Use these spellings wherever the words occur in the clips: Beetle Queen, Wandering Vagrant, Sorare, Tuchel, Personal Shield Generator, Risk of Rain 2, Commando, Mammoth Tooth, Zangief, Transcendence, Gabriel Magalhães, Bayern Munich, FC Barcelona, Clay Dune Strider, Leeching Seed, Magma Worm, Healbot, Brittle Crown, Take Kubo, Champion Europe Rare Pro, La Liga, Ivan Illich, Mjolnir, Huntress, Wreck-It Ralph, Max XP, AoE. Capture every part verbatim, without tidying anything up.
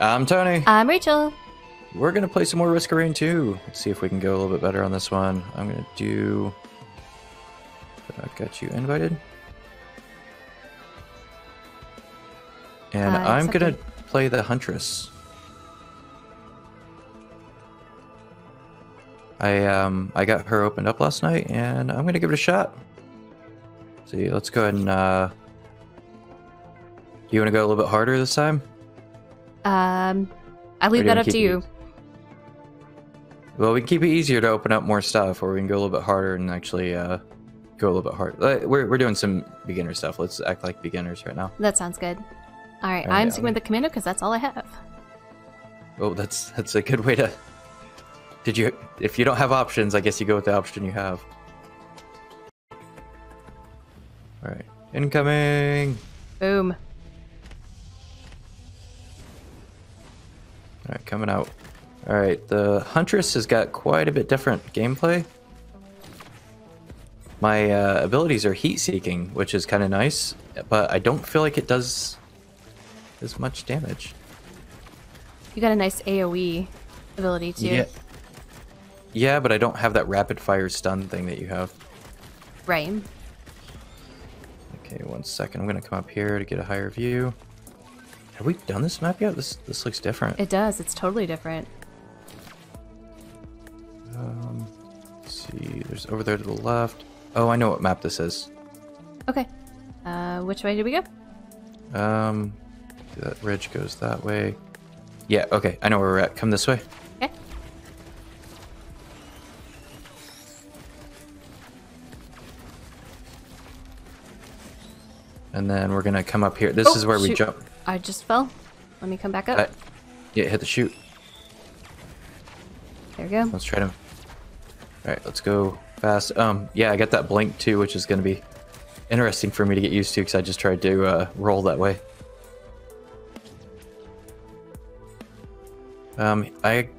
I'm Tony. I'm Rachel. We're going to play some more Risk of Rain two. Let's see if we can go a little bit better on this one. I'm going to do... I got you invited. And uh, I'm going to play the Huntress. I um I got her opened up last night, and I'm going to give it a shot. See, let's go ahead and... Uh, do you want to go a little bit harder this time? Um, I leave that up to you. Well, we can keep it easier to open up more stuff, or we can go a little bit harder and actually uh, go a little bit harder. We're, we're doing some beginner stuff. Let's act like beginners right now. That sounds good. All right, all right I'm sticking with the Commando because that's all I have. Oh, that's that's a good way to... Did you? If you don't have options, I guess you go with the option you have. All right, incoming. Boom. All right, coming out. All right, the Huntress has got quite a bit different gameplay. My uh, abilities are heat-seeking, which is kind of nice, but I don't feel like it does as much damage. You got a nice AoE ability, too. Yeah, yeah, but I don't have that rapid-fire stun thing that you have. Right. Okay, one second. I'm going to come up here to get a higher view. Have we done this map yet? This this looks different. It does. It's totally different. Um, let's see. There's over there to the left. Oh, I know what map this is. Okay. Uh, which way did we go? Um, that ridge goes that way. Yeah, okay. I know where we're at. Come this way. Okay. And then we're going to come up here. This oh, is where shoot. we jump. I just fell. Let me come back up. Uh, yeah, hit the chute. There we go. Let's try to... All right, let's go fast. Um, yeah, I got that blink too, which is going to be interesting for me to get used to because I just tried to uh, roll that way. Um, I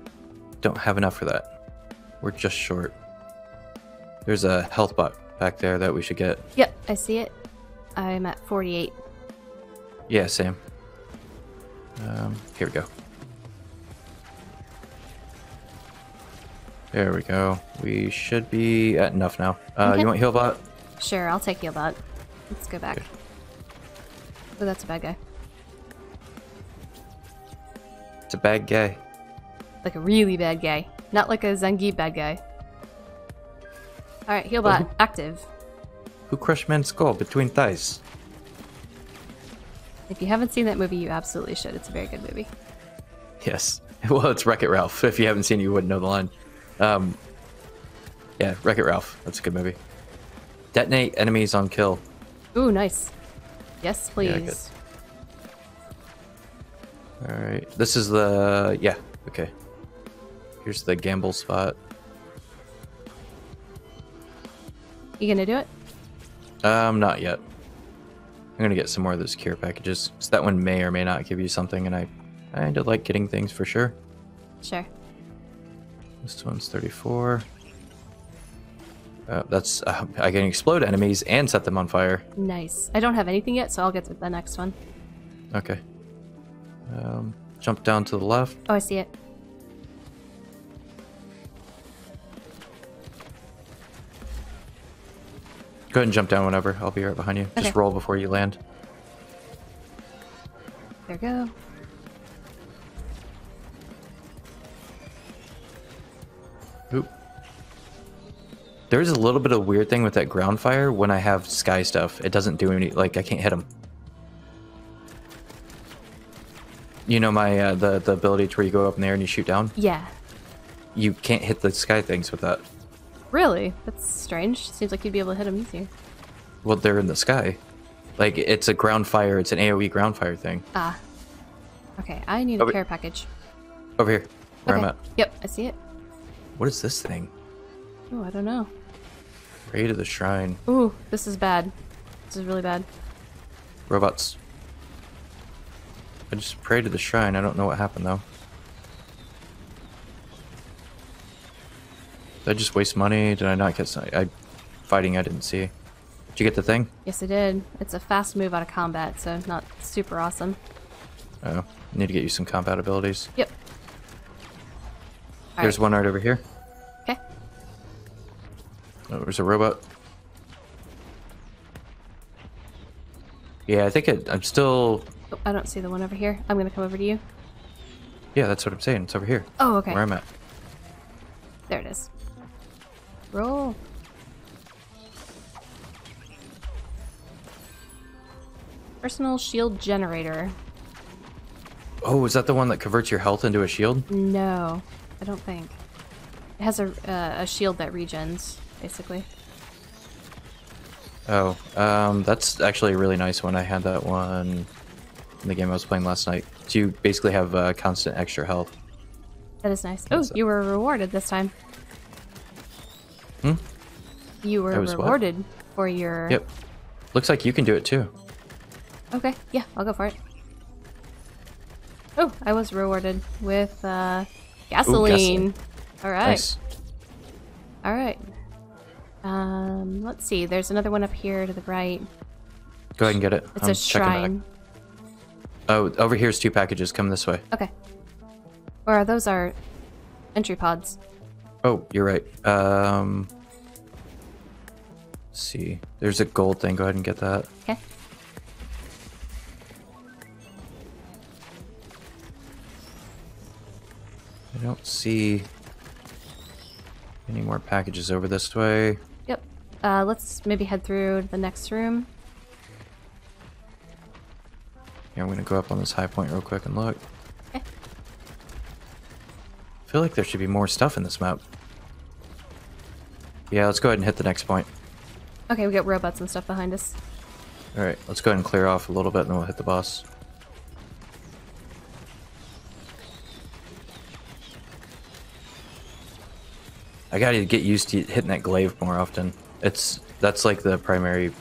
don't have enough for that. We're just short. There's a health bot back there that we should get. Yep, I see it. I'm at forty-eight. Yeah, same. Um, here we go. There we go. We should be at enough now. Uh, okay. You want Healbot? Sure, I'll take Healbot. Let's go back. Good. Oh, that's a bad guy. It's a bad guy. Like a really bad guy. Not like a Zangief bad guy. Alright, Healbot, well, active. Who crushed man's skull between thighs? If you haven't seen that movie, you absolutely should. It's a very good movie. Yes. Well, it's Wreck-It Ralph. If you haven't seen it, you wouldn't know the line. Um, yeah, Wreck-It Ralph. That's a good movie. Detonate enemies on kill. Ooh, nice. Yes, please. Yeah, all right. This is the... Yeah, okay. Here's the gamble spot. You gonna do it? Um, not yet. I'm gonna get some more of those cure packages. So that one may or may not give you something, and I kind of like getting things for sure. Sure. This one's thirty-four. Uh, that's uh, I can explode enemies and set them on fire. Nice. I don't have anything yet, so I'll get to the next one. Okay. Um, jump down to the left. Oh, I see it. Go ahead and jump down whenever. I'll be right behind you. Okay. Just roll before you land. There we go. Oop. There's a little bit of weird thing with that ground fire when I have sky stuff. It doesn't do any... Like, I can't hit them. You know my uh, the, the ability to where you go up in the air and you shoot down? Yeah. You can't hit the sky things with that. Really? That's strange. Seems like you'd be able to hit them easier. Well, they're in the sky. Like, it's a ground fire. It's an AoE ground fire thing. Ah. Okay, I need over, a care package. Over here, where okay. I'm at. Yep, I see it. What is this thing? Oh, I don't know. Raid of the Shrine. Ooh, this is bad. This is really bad. Robots. I just prayed to the shrine. I don't know what happened, though. Did I just waste money? Did I not get some I, fighting I didn't see? Did you get the thing? Yes, I did. It's a fast move out of combat, so not super awesome. Oh, need to get you some combat abilities. Yep. All Here's right. one right over here. Okay. Oh, there's a robot. Yeah, I think it, I'm still... Oh, I don't see the one over here. I'm gonna come over to you. Yeah, that's what I'm saying. It's over here. Oh, okay. Where I'm at. There it is. Roll. Personal Shield Generator. Oh, is that the one that converts your health into a shield? No, I don't think. It has a, uh, a shield that regens, basically. Oh, um, that's actually a really nice one. I had that one in the game I was playing last night. So you basically have uh, constant extra health. That is nice. Oh, so. You were rewarded this time. Hmm? You were rewarded what? for your... Yep. Looks like you can do it too. Okay, yeah, I'll go for it. Oh, I was rewarded with uh, gasoline. Ooh, gasoline. All right. Nice. All right. Um, let's see. There's another one up here to the right. Go ahead and get it. It's I'm a shrine. Oh, over here is two packages. Come this way. Okay. Or are those our entry pods? Oh, you're right. Um, let's see. There's a gold thing. Go ahead and get that. Okay. I don't see any more packages over this way. Yep. Uh, let's maybe head through to the next room. Yeah, I'm going to go up on this high point real quick and look. Okay. I feel like there should be more stuff in this map. Yeah, let's go ahead and hit the next point. Okay, we got robots and stuff behind us. Alright, let's go ahead and clear off a little bit and then we'll hit the boss. I gotta get used to hitting that glaive more often. It's that's like the primary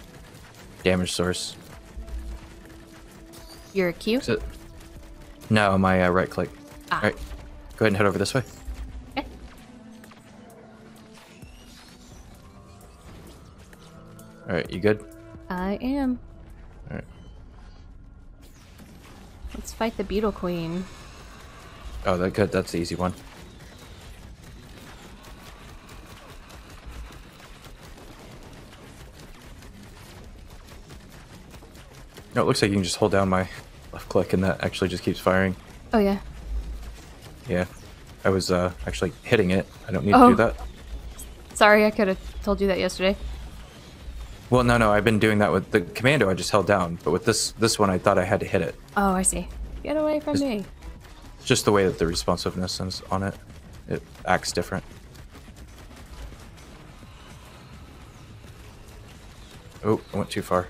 damage source. Your Q? So, no, my uh, right click. Ah. All right, go ahead and head over this way. Okay. All right, you good? I am. All right. Let's fight the Beetle Queen. Oh, that good. That's the easy one. No, it looks like you can just hold down my left click and that actually just keeps firing. Oh, yeah. Yeah. I was uh, actually hitting it. I don't need oh. to do that. Sorry, I could have told you that yesterday. Well, no, no. I've been doing that with the Commando. I just held down. But with this this one, I thought I had to hit it. Oh, I see. Get away from it's, me. It's just the way that the responsiveness is on it. It acts different. Oh, I went too far.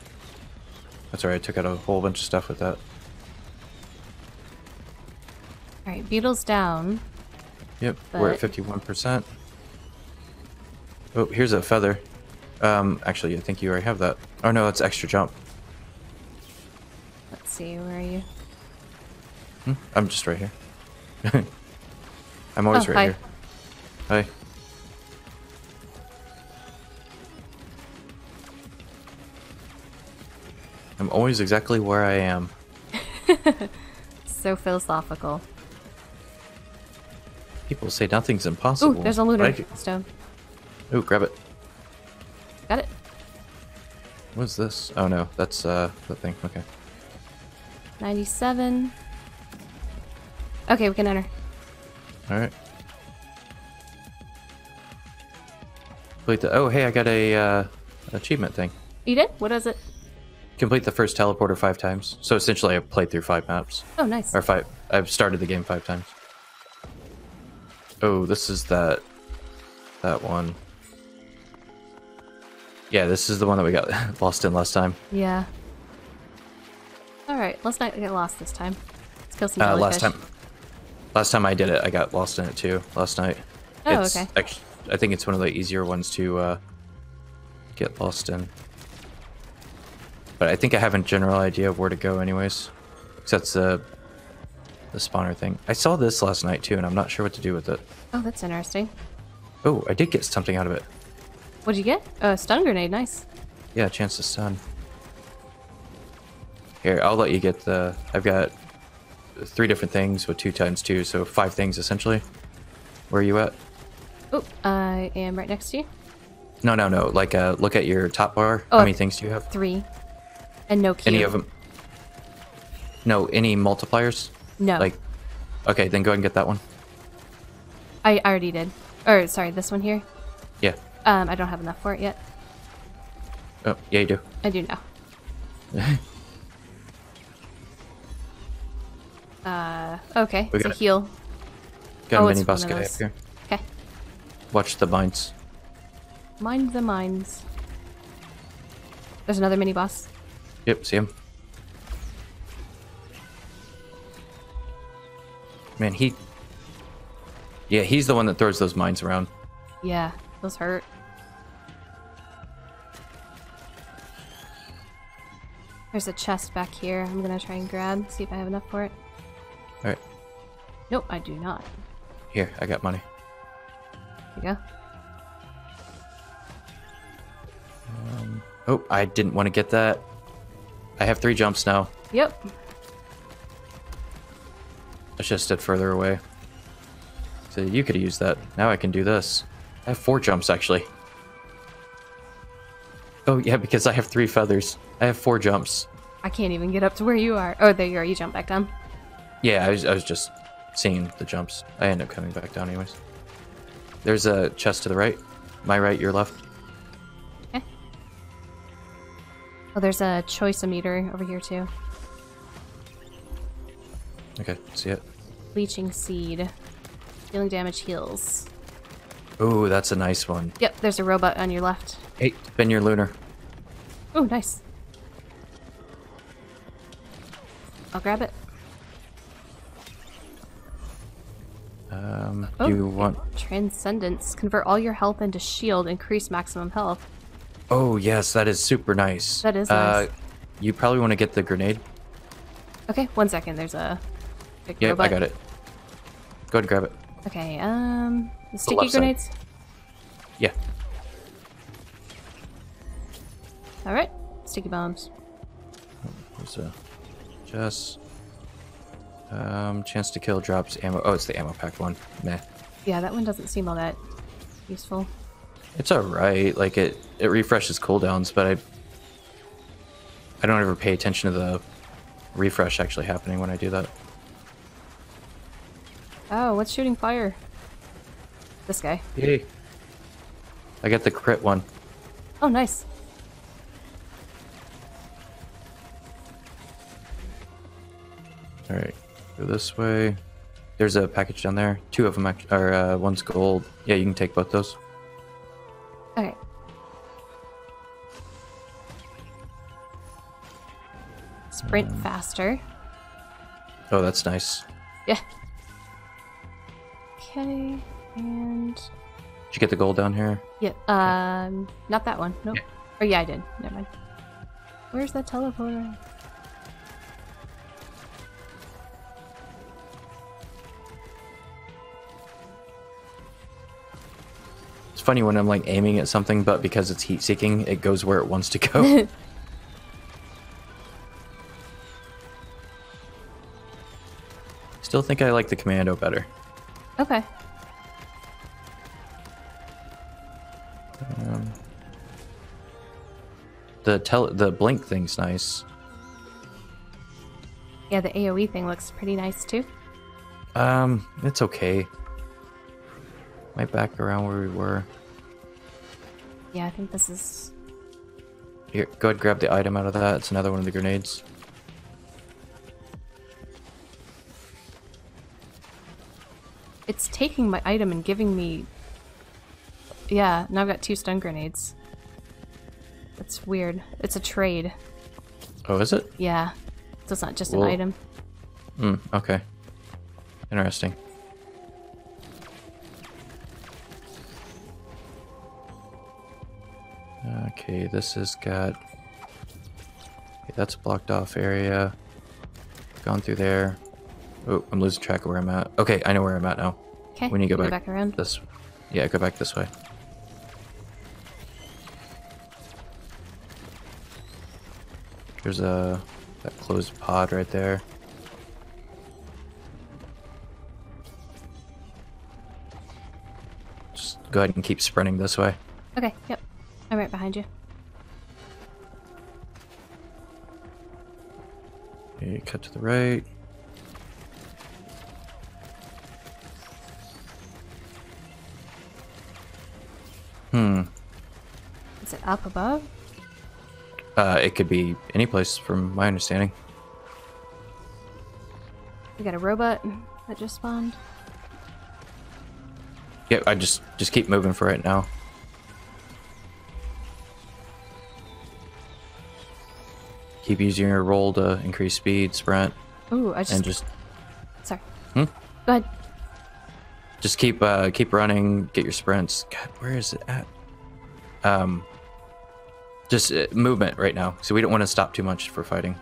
That's alright, I took out a whole bunch of stuff with that. Alright, Beetle's down. Yep, but... we're at fifty-one percent. Oh, here's a feather. Um, actually, I think you already have that. Oh no, that's extra jump. Let's see, where are you? Hmm? I'm just right here. I'm always oh, right hi. here. Hi. I'm always exactly where I am. So philosophical. People say nothing's impossible. Ooh, there's a looter right? stone. Ooh, grab it. Got it. What's this? Oh no, that's uh, the thing. Okay. ninety-seven. Okay, we can enter. Alright. Complete the. Oh, hey, I got a uh, achievement thing. You did? What is it? Complete the first teleporter five times. So essentially I played through five maps. Oh, nice. Or five. I've started the game five times. Oh, this is that... That one. Yeah, this is the one that we got lost in last time. Yeah. Alright, let's not get lost this time. Let's kill some jellyfish. Uh, last time, last time I did it, I got lost in it too, last night. Oh, it's okay. Actually, I think it's one of the easier ones to uh, get lost in. But I think I have a general idea of where to go anyways. Because that's the, the spawner thing. I saw this last night too, and I'm not sure what to do with it. Oh, that's interesting. Oh, I did get something out of it. What did you get? A uh, stun grenade, nice. Yeah, chance to stun. Here, I'll let you get the... I've got three different things with two times two, so five things essentially. Where are you at? Oh, I am right next to you. No, no, no. Like, uh, look at your top bar. Oh, how many things do you have? Three. And no key. Any of them? No, any multipliers? No. Like, okay, then go ahead and get that one. I already did. Or, sorry, this one here. Yeah. Um, I don't have enough for it yet. Oh, yeah, you do. I do now. uh, okay, we it's got a it. heal. Got oh, a mini boss guy up here. Okay. Watch the mines. Mind the mines. There's another mini boss. Yep, see him. Man, he... Yeah, he's the one that throws those mines around. Yeah, those hurt. There's a chest back here. I'm gonna try and grab, see if I have enough for it. Alright. Nope, I do not. Here, I got money. There you go. Um, oh, I didn't want to get that. I have three jumps now. Yep. I should have stood further away. So you could have used that. Now I can do this. I have four jumps, actually. Oh, yeah, because I have three feathers. I have four jumps. I can't even get up to where you are. Oh, there you are. You jump back down. Yeah, I was, I was just seeing the jumps. I end up coming back down anyways. There's a chest to the right. My right, your left. Oh, there's a choice-o-meter over here, too. Okay, see it. Leeching Seed. Dealing damage heals. Ooh, that's a nice one. Yep, there's a robot on your left. Hey, spin your lunar. Ooh, nice. I'll grab it. Um, oh, you want... Transcendence. Convert all your health into shield. Increase maximum health. Oh, yes, that is super nice. That is nice. Uh, you probably want to get the grenade. Okay, one second. There's a big yeah, robot. I got it. Go ahead and grab it. Okay, um... the sticky grenades? Side. Yeah. Alright, sticky bombs. There's a... Just... Um, chance to kill drops ammo. Oh, it's the ammo pack one. Meh. Yeah, that one doesn't seem all that useful. It's alright, like it, it refreshes cooldowns, but I I don't ever pay attention to the refresh actually happening when I do that. Oh, what's shooting fire? This guy. Yay. I got the crit one. Oh, nice. Alright, go this way. There's a package down there. Two of them, actually, or uh, one's gold. Yeah, you can take both those. Okay. Sprint um, faster. Oh, that's nice. Yeah. Okay, and... Did you get the gold down here? Yeah, um, not that one. Nope. Yeah. Or yeah, I did. Never mind. Where's that teleporter? Funny when I'm like aiming at something, but because it's heat seeking, it goes where it wants to go. Still think I like the Commando better. Okay. Um, the tele the blink thing's nice. Yeah, the AoE thing looks pretty nice too. Um, it's okay. Might back around where we were. Yeah, I think this is... Here, go ahead and grab the item out of that. It's another one of the grenades. It's taking my item and giving me... Yeah, now I've got two stun grenades. That's weird. It's a trade. Oh, is it? Yeah. So it's not just Whoa. an item. Hmm, okay. Interesting. Okay, this has got... Okay, that's a blocked off area. Gone through there. Oh, I'm losing track of where I'm at. Okay, I know where I'm at now. Okay, we need to go, go back, back around. This... Yeah, go back this way. There's a... that closed pod right there. Just go ahead and keep sprinting this way. Okay, yep. I'm right behind you. Okay, cut to the right. Hmm. Is it up above? Uh, it could be any place from my understanding. We got a robot that just spawned. Yeah, I just just keep moving for right now. Keep using your roll to increase speed, sprint. Ooh, I just and just. Sorry. Hmm? Go ahead. Just keep uh, keep running. Get your sprints. God, where is it at? Um. Just uh, movement right now, so we don't want to stop too much for fighting.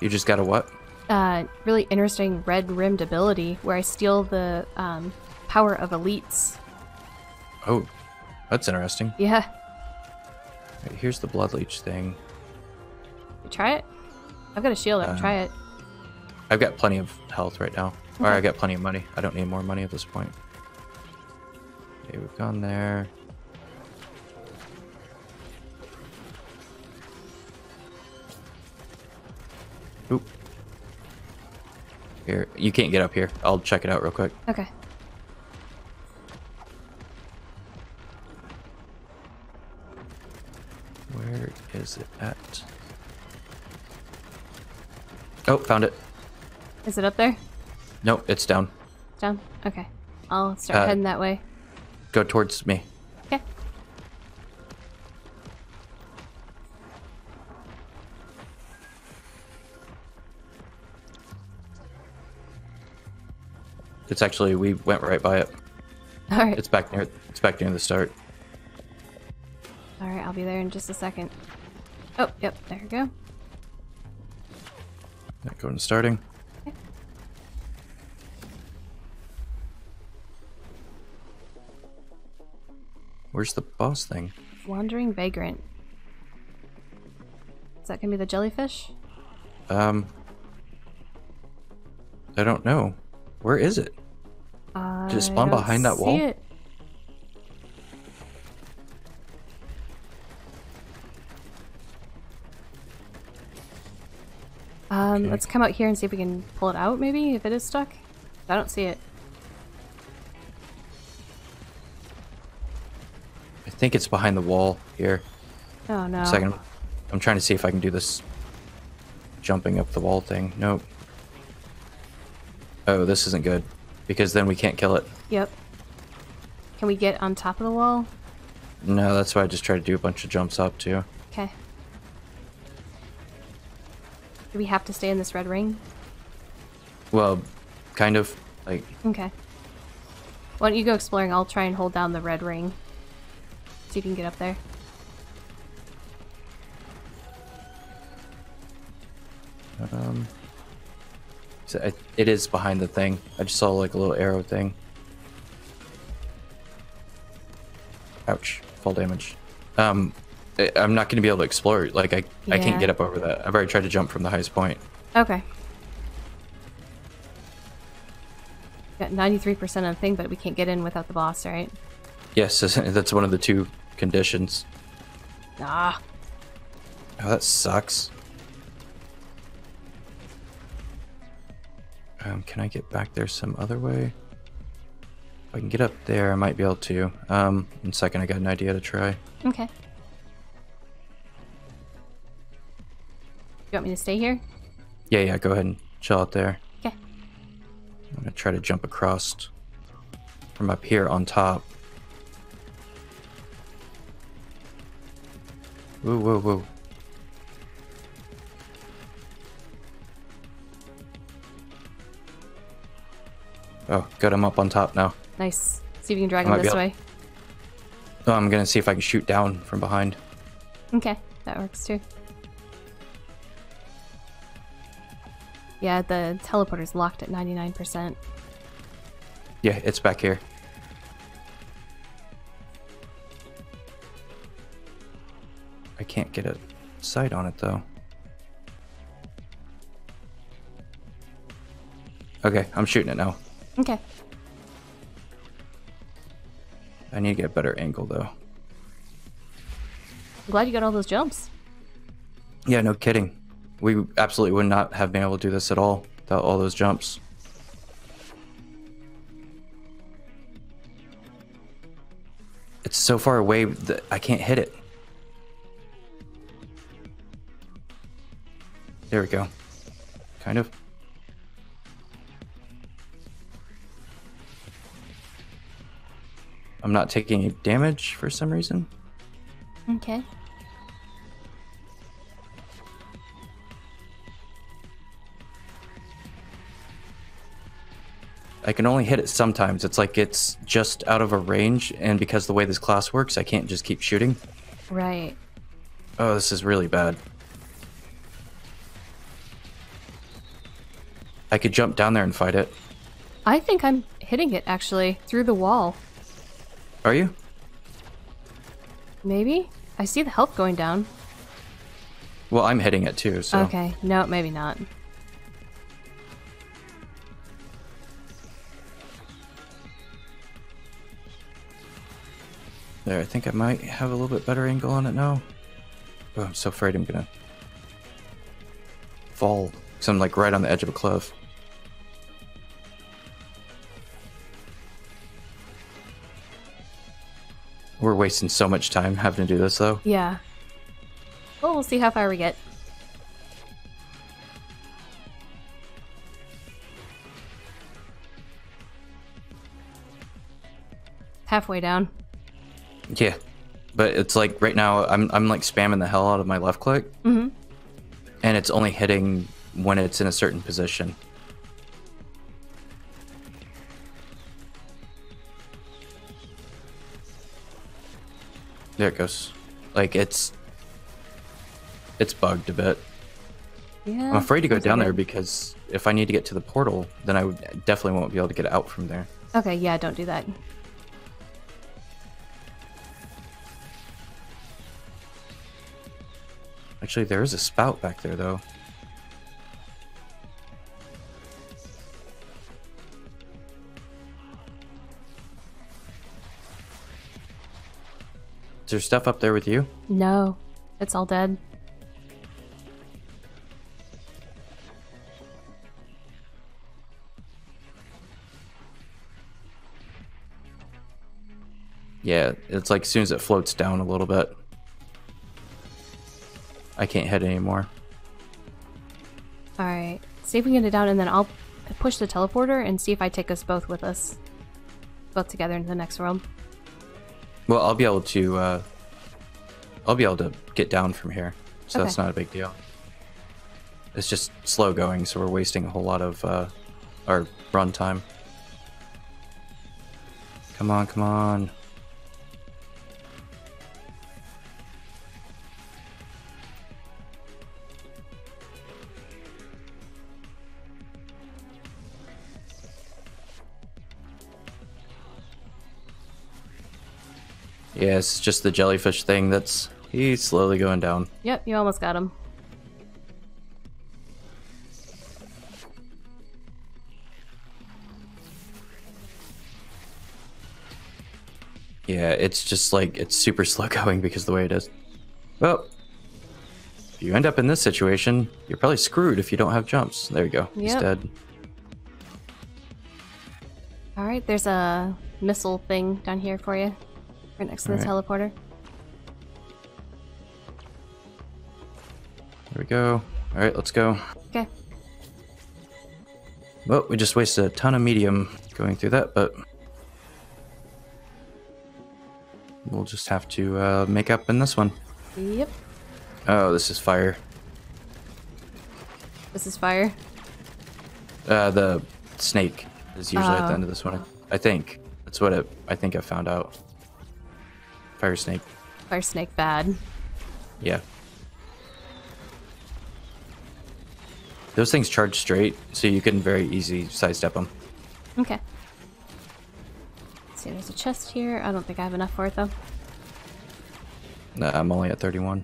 You just got a what? Uh, really interesting red-rimmed ability where I steal the um, power of elites. Oh, that's interesting. Yeah. Right, here's the blood leech thing. You try it? I've got a shield. I can uh, try it. I've got plenty of health right now. Okay. Or I've got plenty of money. I don't need more money at this point. Okay, we've gone there. Oop. Here, you can't get up here. I'll check it out real quick. Okay. Where is it at? Oh, found it. Is it up there? No, it's down. Down? Okay. I'll start uh, heading that way. Go towards me. Okay. It's actually, we went right by it. All right. It's back near, it's back near the start. All right, I'll be there in just a second. Oh, yep, there we go. Not going to starting. Okay. Where's the boss thing? Wandering Vagrant. Is that gonna be the jellyfish? Um, I don't know. Where is it? Uh, Did it spawn behind that wall? It. Um, okay. Let's come out here and see if we can pull it out, maybe, if it is stuck. I don't see it. I think it's behind the wall here. Oh, no. Second, I'm trying to see if I can do this jumping up the wall thing. Nope. Oh, this isn't good, because then we can't kill it. Yep. Can we get on top of the wall? No, that's why I just try to do a bunch of jumps up, too. Okay. Do we have to stay in this red ring? Well, kind of. Like. Okay. Why don't you go exploring? I'll try and hold down the red ring. See if you can get up there. Um... So it is behind the thing. I just saw like a little arrow thing. Ouch! Full damage. Um, I'm not going to be able to explore. Like I, yeah. I can't get up over that. I've already tried to jump from the highest point. Okay. Got ninety-three percent of the thing, but we can't get in without the boss, right? Yes, that's one of the two conditions. Ah. Oh, that sucks. Um, can I get back there some other way? If I can get up there, I might be able to. Um, in a second, I got an idea to try. Okay. You want me to stay here? Yeah, yeah, go ahead and chill out there. Okay. I'm going to try to jump across from up here on top. Whoa, whoa, whoa. Oh, good, I'm up on top now. Nice. See if you can drag him this way. No, I'm gonna see if I can shoot down from behind. Okay, that works too. Yeah, the teleporter's locked at ninety-nine percent. Yeah, it's back here. I can't get a sight on it though. Okay, I'm shooting it now. Okay. I need to get a better angle, though. I'm glad you got all those jumps. Yeah, no kidding. We absolutely would not have been able to do this at all without all those jumps. It's so far away that I can't hit it. There we go. Kind of. I'm not taking any damage for some reason. Okay. I can only hit it sometimes. It's like it's just out of a range, and because the way this class works, I can't just keep shooting. Right. Oh, this is really bad. I could jump down there and fight it. I think I'm hitting it, actually, through the wall. Are you? Maybe? I see the health going down. Well, I'm hitting it, too, so... Okay. No, maybe not. There, I think I might have a little bit better angle on it now. Oh, I'm so afraid I'm gonna fall. Because I'm like right on the edge of a cliff. We're wasting so much time having to do this, though. Yeah. Well, we'll see how far we get. Halfway down. Yeah, but it's like right now I'm I'm like spamming the hell out of my left click, mm-hmm. and it's only hitting when it's in a certain position. There it goes. Like it's it's bugged a bit. Yeah. I'm afraid to go down there because if I need to get to the portal, then I would definitely won't be able to get out from there. Okay. Yeah. Don't do that. Actually, there is a spout back there, though. Is there stuff up there with you? No, it's all dead. Yeah, it's like as soon as it floats down a little bit. I can't hit anymore. Alright, see if we can get it down, and then I'll push the teleporter and see if I take us both with us. Both together into the next world. Well, I'll be able to, uh... I'll be able to get down from here, so okay. That's not a big deal. It's just slow going, so we're wasting a whole lot of, uh, our run time. Come on, come on. Yeah, it's just the jellyfish thing that's... He's slowly going down. Yep, you almost got him. Yeah, it's just like... It's super slow going because the way it is. Well, if you end up in this situation, you're probably screwed if you don't have jumps. There you go. Yep. He's dead. Alright, there's a missile thing down here for you. Right next to the teleporter. There we go. All right, let's go. Okay. Well, we just wasted a ton of medium going through that, but we'll just have to uh, make up in this one. Yep. Oh, this is fire. This is fire? Uh, the snake is usually uh, at the end of this one. I think. That's what it, I think I found out. Fire snake. Fire snake bad. Yeah. Those things charge straight, so you can very easy sidestep them. Okay. Let's see, there's a chest here. I don't think I have enough for it, though. Nah, I'm only at thirty-one.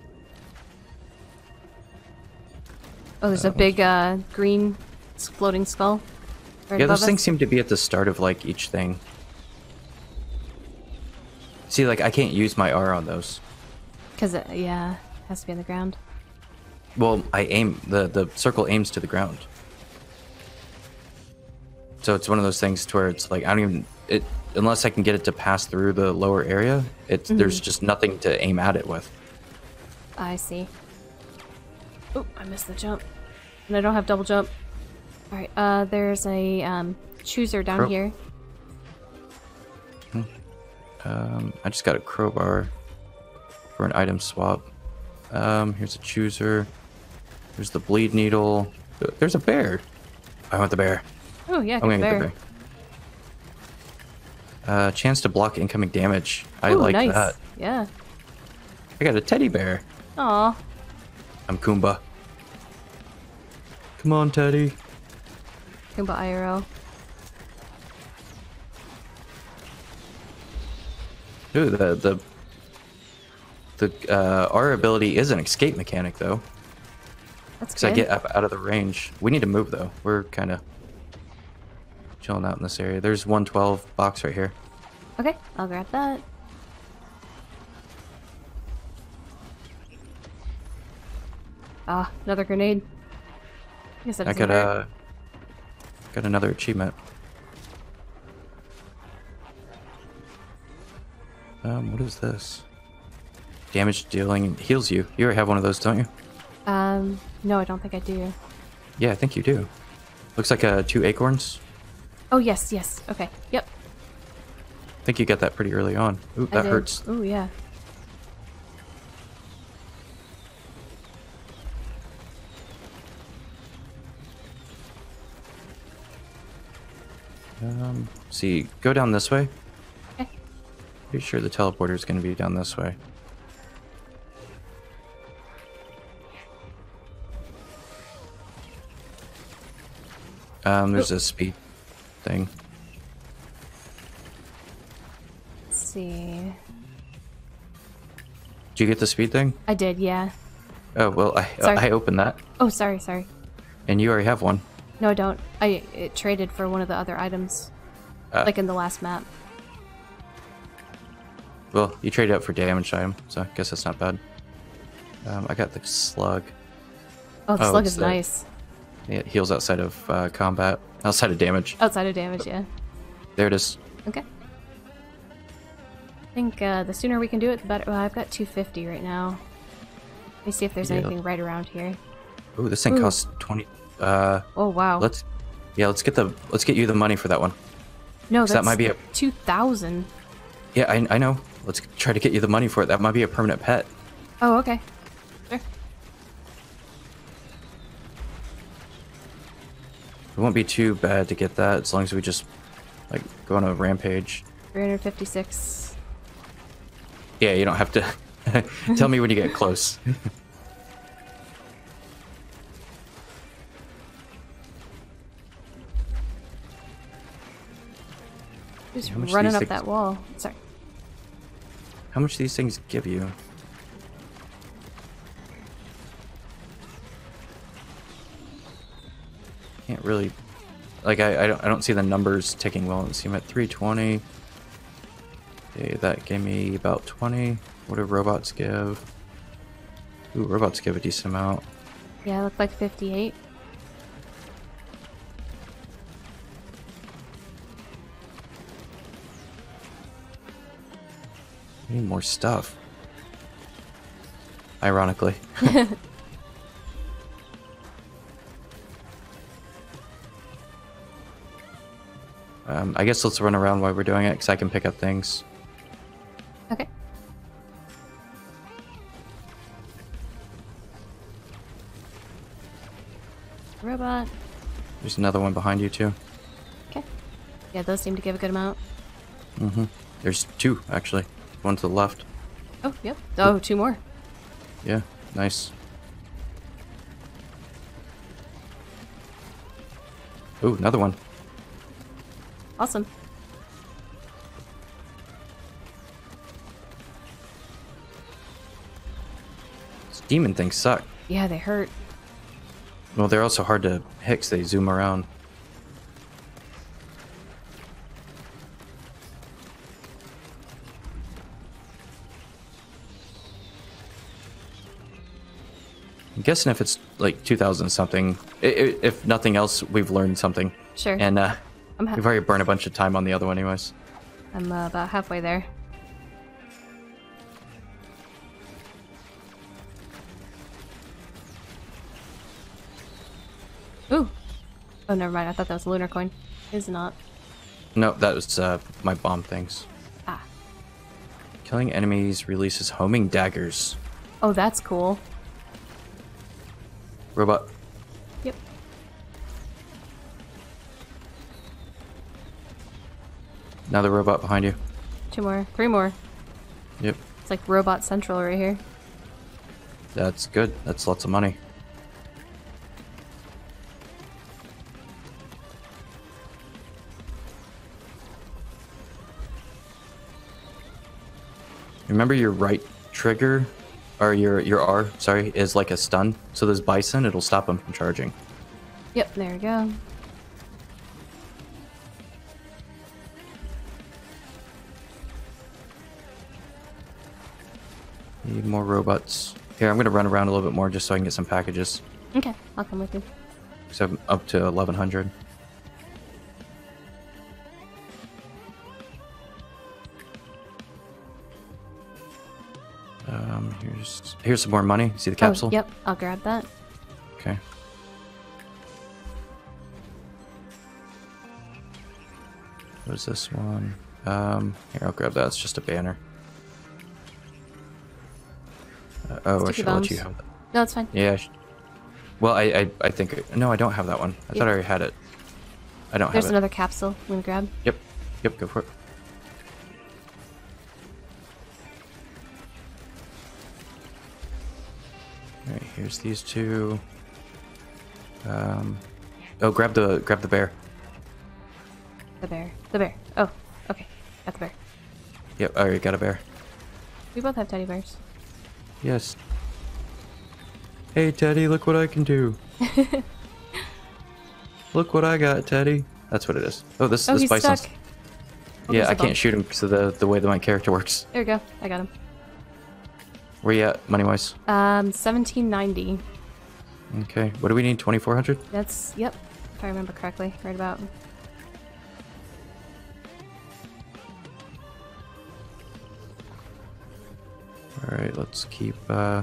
Oh, there's um, a big uh, green floating skull. Yeah, those things seem to be at the start of like each thing. See, like I can't use my R on those. Cause it, yeah, it has to be on the ground. Well, I aim the the circle aims to the ground. So it's one of those things to where it's like I don't even it unless I can get it to pass through the lower area. It's mm-hmm. There's just nothing to aim at it with. I see. Oh, I missed the jump, and I don't have double jump. All right, uh, there's a um, chooser down Crow here. Hmm. Um, I just got a crowbar for an item swap. Um, here's a chooser. There's the bleed needle. There's a bear. I want the bear. Oh yeah, I I'm get gonna the get the bear. Uh, chance to block incoming damage. I Ooh, like nice. that. Yeah. I got a teddy bear. Aw. I'm Kumba. Come on, Teddy. Kumba I R L. Dude, the the the uh, our ability is an escape mechanic though. That's good. Cause I get up out of the range. We need to move though. We're kind of chilling out in this area. There's one twelve box right here. Okay, I'll grab that. Ah, another grenade. I guess that I got uh, got another achievement. Um, what is this? Damage dealing heals you. You already have one of those, don't you? Um, no, I don't think I do. Yeah, I think you do. Looks like uh, two acorns. Oh yes, yes. Okay, yep. I think you got that pretty early on. Ooh, that hurts. Ooh, yeah. Um, see, go down this way. Okay. Pretty sure the teleporter is going to be down this way. Um, there's Ooh. a speed thing. Let's see. Did you get the speed thing? I did, yeah. Oh, well, I sorry. I opened that. Oh, sorry, sorry. And you already have one. No, I don't. I it traded for one of the other items, uh, like in the last map. Well, you traded up for damage item, so I guess that's not bad. Um, I got the slug. Oh, the oh, slug is the, nice. It heals outside of uh, combat, outside of damage. Outside of damage, yeah. There it is. Okay. I think uh, the sooner we can do it, the better. Well, I've got two fifty right now. Let me see if there's yeah. anything right around here. Ooh, this thing Ooh. costs twenty. Uh, oh wow! Let's, yeah, let's get the let's get you the money for that one. No, that's that might be a two thousand. Yeah, I I know. Let's try to get you the money for it. That might be a permanent pet. Oh okay. Sure. It won't be too bad to get that as long as we just like go on a rampage. Three hundred fifty-six. Yeah, you don't have to tell me when you get close. Just running up things... that wall. Sorry. How much do these things give you? Can't really. Like I, I don't I don't see the numbers ticking well. Let's see, I'm at three twenty. Okay, that gave me about twenty. What do robots give? Ooh, robots give a decent amount. Yeah, it looked like fifty-eight. I need more stuff. Ironically. um, I guess let's run around while we're doing it, because I can pick up things. Okay. Robot. There's another one behind you, too. Okay. Yeah, those seem to give a good amount. Mm-hmm. There's two, actually. One to the left. Oh, yep. Oh, two more. Yeah, nice. Ooh, another one. Awesome. These demon things suck. Yeah, they hurt. Well, they're also hard to hit because they zoom around. I'm guessing if it's like two thousand something, if nothing else, we've learned something. Sure. And uh, I'm we've already burned a bunch of time on the other one anyways. I'm uh, about halfway there. Ooh. Oh, never mind. I thought that was a lunar coin. It's not. No, that was uh, my bomb things. Ah. Killing enemies releases homing daggers. Oh, that's cool. Robot. Yep. Another robot behind you. Two more. Three more. Yep. It's like Robot Central right here. That's good. That's lots of money. Remember your right trigger, or your your R, sorry, is like a stun. So this bison, it'll stop him from charging. Yep, there we go. Need more robots. Here, I'm gonna run around a little bit more just so I can get some packages. Okay, I'll come with you. So I'm up to eleven hundred. Um, here's here's some more money. See the capsule? Oh, yep, I'll grab that. Okay. What is this one? Um, here, I'll grab that. It's just a banner. Uh, oh, I should let you have that. No, it's fine. Yeah. I should... Well, I, I I think no, I don't have that one. I yep. thought I already had it. I don't There's have it. There's another capsule. I'm gonna grab. Yep. Yep. Go for it. Alright, here's these two. Um, oh, grab the grab the bear. The bear. The bear. Oh, okay. Got the bear. Yep, I already got a bear. We both have teddy bears. Yes. Hey, Teddy, look what I can do. Look what I got, Teddy. That's what it is. Oh, this oh, this he's bison's. Stuck. Oh, yeah, I can't shoot him because of the, the way that my character works. There we go. I got him. Where you at, money-wise? Um, seventeen ninety. Okay. What do we need? twenty-four hundred? That's, yep. If I remember correctly. Right about. Alright, let's keep, uh...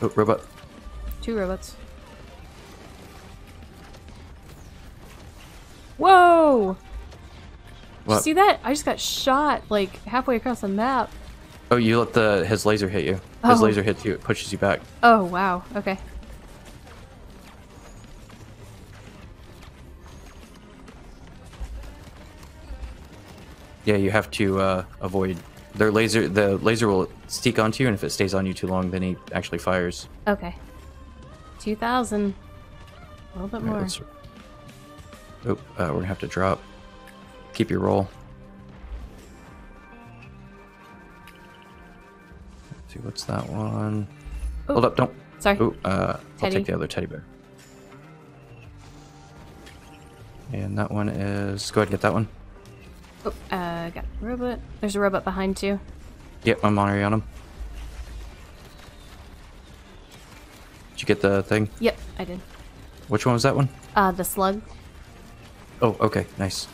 Oh, robot. Two robots. Whoa! What? Did you see that? I just got shot, like, halfway across the map. Oh, you let the his laser hit you. His oh. laser hits you, it pushes you back. Oh, wow. Okay. Yeah, you have to uh, avoid their laser. The laser will stick onto you, and if it stays on you too long, then he actually fires. Okay. two thousand. A little bit right, more. Let's... Oh, uh, we're going to have to drop. Keep your roll. See, what's that one? Ooh. Hold up, don't. Sorry. Ooh, uh, I'll take the other teddy bear. And that one is. Go ahead and get that one. Oh, uh, got a robot. There's a robot behind you. Yep, I'm already on him. Did you get the thing? Yep, I did. Which one was that one? Uh, the slug. Oh, okay, nice.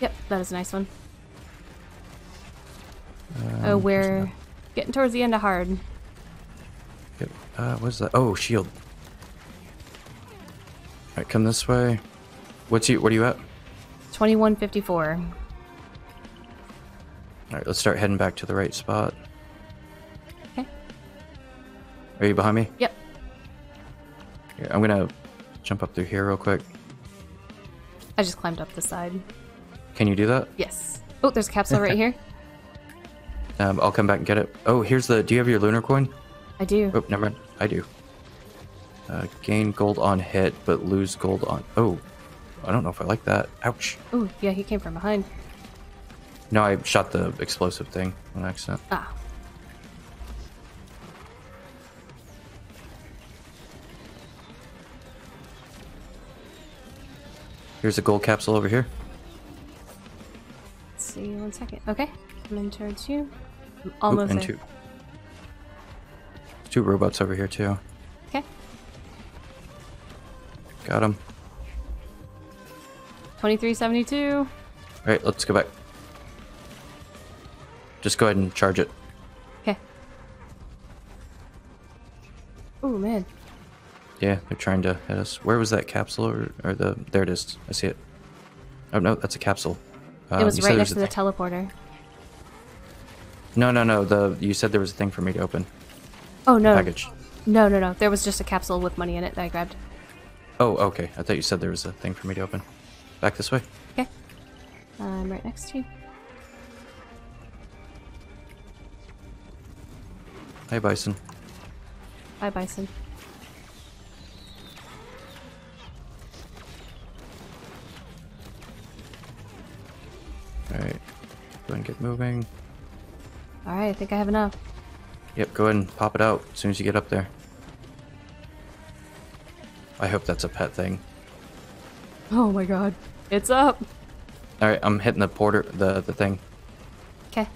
Yep, that is a nice one. Um, oh, where. Getting towards the end of hard. Uh, what is that? Oh, shield. Alright, come this way. What's you? What are you at? twenty-one fifty-four. Alright, let's start heading back to the right spot. Okay. Are you behind me? Yep. Here, I'm gonna jump up through here real quick. I just climbed up the side. Can you do that? Yes. Oh, there's a capsule right here. Um, I'll come back and get it. Oh, here's the... Do you have your lunar coin? I do. Oh, never mind. I do. Uh, gain gold on hit, but lose gold on... Oh, I don't know if I like that. Ouch. Oh, yeah, he came from behind. No, I shot the explosive thing on accident. Ah. Here's a gold capsule over here. Let's see, one second. Okay. Coming towards you. I'm almost Oop, and there. Two. Two robots over here too. Okay. Got him. twenty-three seventy-two. Alright, let's go back. Just go ahead and charge it. Okay. Oh, man. Yeah, they're trying to hit us. Where was that capsule? Or, or the? There it is. I see it. Oh, no, that's a capsule. Um, it was right next was to the thing. teleporter. No, no, no. The You said there was a thing for me to open. Oh, no. Package. No, no, no. There was just a capsule with money in it that I grabbed. Oh, okay. I thought you said there was a thing for me to open. Back this way. Okay. I'm right next to you. Hi, Bison. Hi, Bison. Alright. Go ahead and get moving. Alright, I think I have enough. Yep, go ahead and pop it out as soon as you get up there. I hope that's a pet thing. Oh my god. It's up! Alright, I'm hitting the porter, the, the thing. Okay.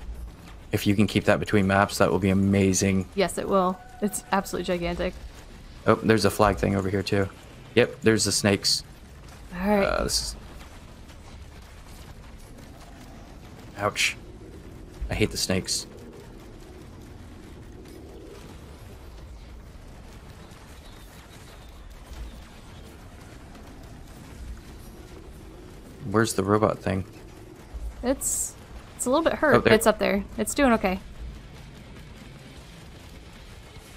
If you can keep that between maps, that will be amazing. Yes, it will. It's absolutely gigantic. Oh, there's a flag thing over here too. Yep, there's the snakes. Alright. Uh, this is... Ouch. I hate the snakes. Where's the robot thing? It's it's a little bit hurt, but it's up there. It's doing okay.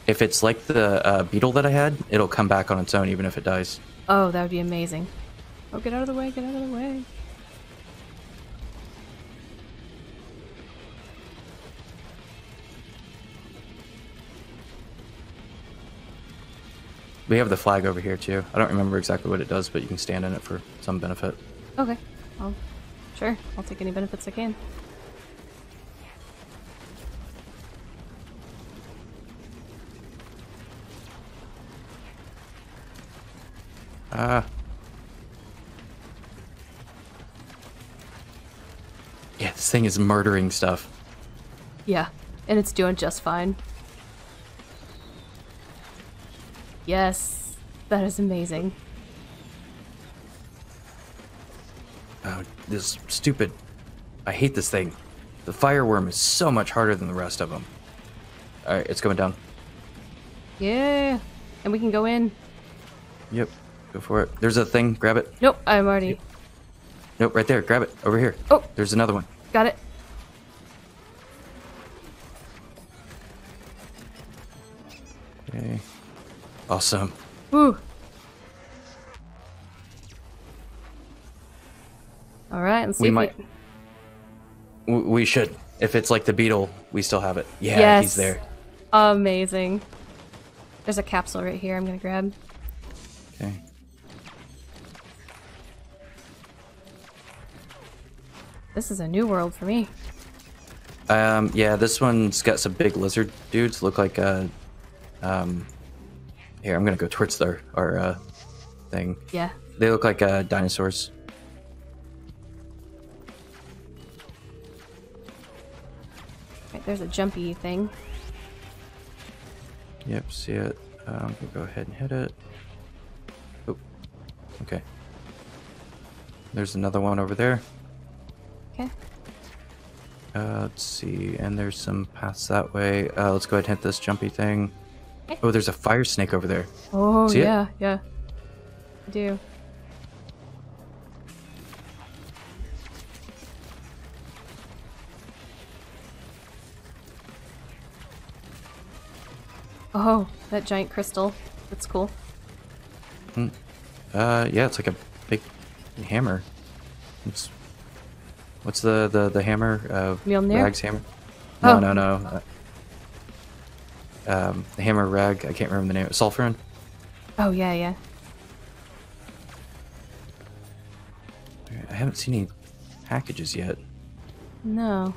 If it's like the uh, beetle that I had, it'll come back on its own even if it dies. Oh, that would be amazing. Oh, get out of the way, get out of the way. We have the flag over here too. I don't remember exactly what it does, but you can stand in it for some benefit. Okay. I'll, sure. I'll take any benefits I can. Ah. Uh, yeah, this thing is murdering stuff. Yeah, and it's doing just fine. Yes, that is amazing. Oh, this stupid... I hate this thing. The fireworm is so much harder than the rest of them. Alright, it's going down. Yeah, and we can go in. Yep, go for it. There's a thing, grab it. Nope, I'm already... Yep. Nope, right there, grab it, over here. Oh! There's another one. Got it. Okay. Awesome. Woo! All right, let's see. We might. We... we should. If it's like the beetle, we still have it. Yeah, yes. He's there. Amazing. There's a capsule right here I'm going to grab. Okay. This is a new world for me. Um, yeah, this one's got some big lizard dudes. Look like a. Um, here, I'm going to go towards their, our uh, thing. Yeah. They look like uh, dinosaurs. There's a jumpy thing. Yep, see it. Um, we'll go ahead and hit it. Oop. Okay. There's another one over there. Okay. Uh, let's see. And there's some paths that way. Uh, let's go ahead and hit this jumpy thing. Okay. Oh, there's a fire snake over there. Oh, see yeah, it? yeah. I do. Oh, that giant crystal. That's cool. Mm. Uh, yeah, it's like a big hammer. It's, what's the, the, the hammer? Uh, Mjolnir? Rag's hammer? No, oh. no, no. Uh, um, the hammer, rag, I can't remember the name. Sulfuron? Oh, yeah, yeah. I haven't seen any packages yet. No.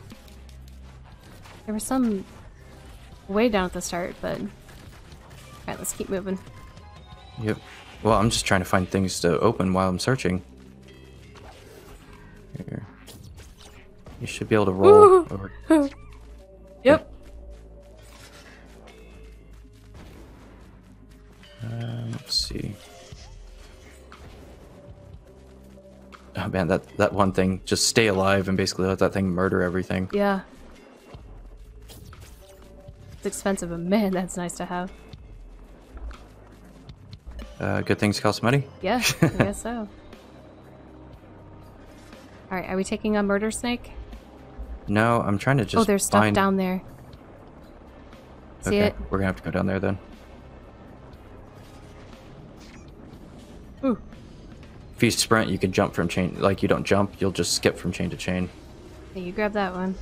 There was some way down at the start, but... Alright, let's keep moving. Yep. Well, I'm just trying to find things to open while I'm searching. Here. You should be able to roll Ooh. over. Yep. yep. Um, let's see. Oh man, that that one thing. Just stay alive and basically let that thing murder everything. Yeah. It's expensive, but man, that's nice to have. Uh, good things cost money? Yeah, I guess so. Alright, are we taking a murder snake? No, I'm trying to just find... Oh, there's stuff find... down there. See okay, it? We're gonna have to go down there then. Ooh. If you sprint, you can jump from chain... Like, you don't jump, you'll just skip from chain to chain. Hey, you grab that one.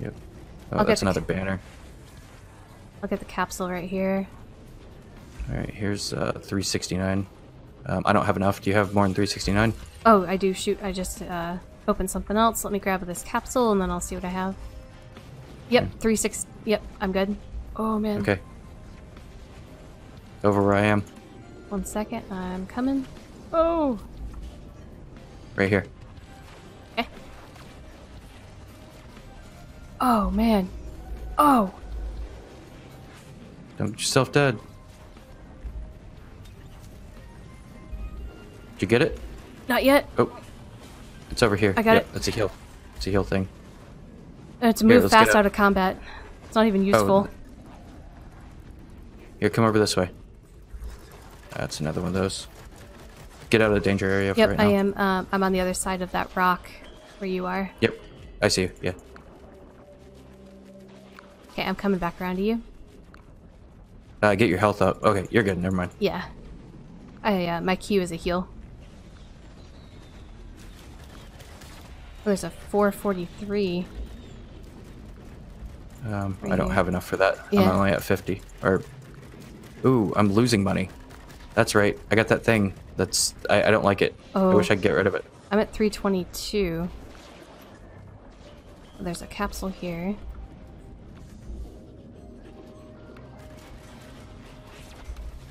Yep. Oh, I'll that's another banner. I'll get the capsule right here. Alright, here's uh, three sixty-nine. Um, I don't have enough. Do you have more than three sixty-nine? Oh, I do. Shoot, I just uh, opened something else. Let me grab this capsule and then I'll see what I have. Yep, okay. three sixty. Yep, I'm good. Oh, man. Okay. Over where I am. One second, I'm coming. Oh! Right here. Okay. Oh, man. Oh! Don't get yourself dead. Did you get it? Not yet. Oh, it's over here. I got yep, it. That's a heal. It's a heal thing. And it's a move here, fast out of combat. It's not even useful. Oh. Here, come over this way. That's another one of those. Get out of the danger area. Yep, for right now. I am. Um, I'm on the other side of that rock where you are. Yep, I see you. Yeah. Okay, I'm coming back around to you. Uh, get your health up. Okay, you're good. Never mind. Yeah. I, uh, my Q is a heal. Oh, there's a four forty-three. Um, right I don't here. have enough for that. Yeah. I'm only at fifty. Or, ooh, I'm losing money. That's right. I got that thing. That's I, I don't like it. Oh. I wish I could get rid of it. I'm at three twenty-two. Oh, there's a capsule here.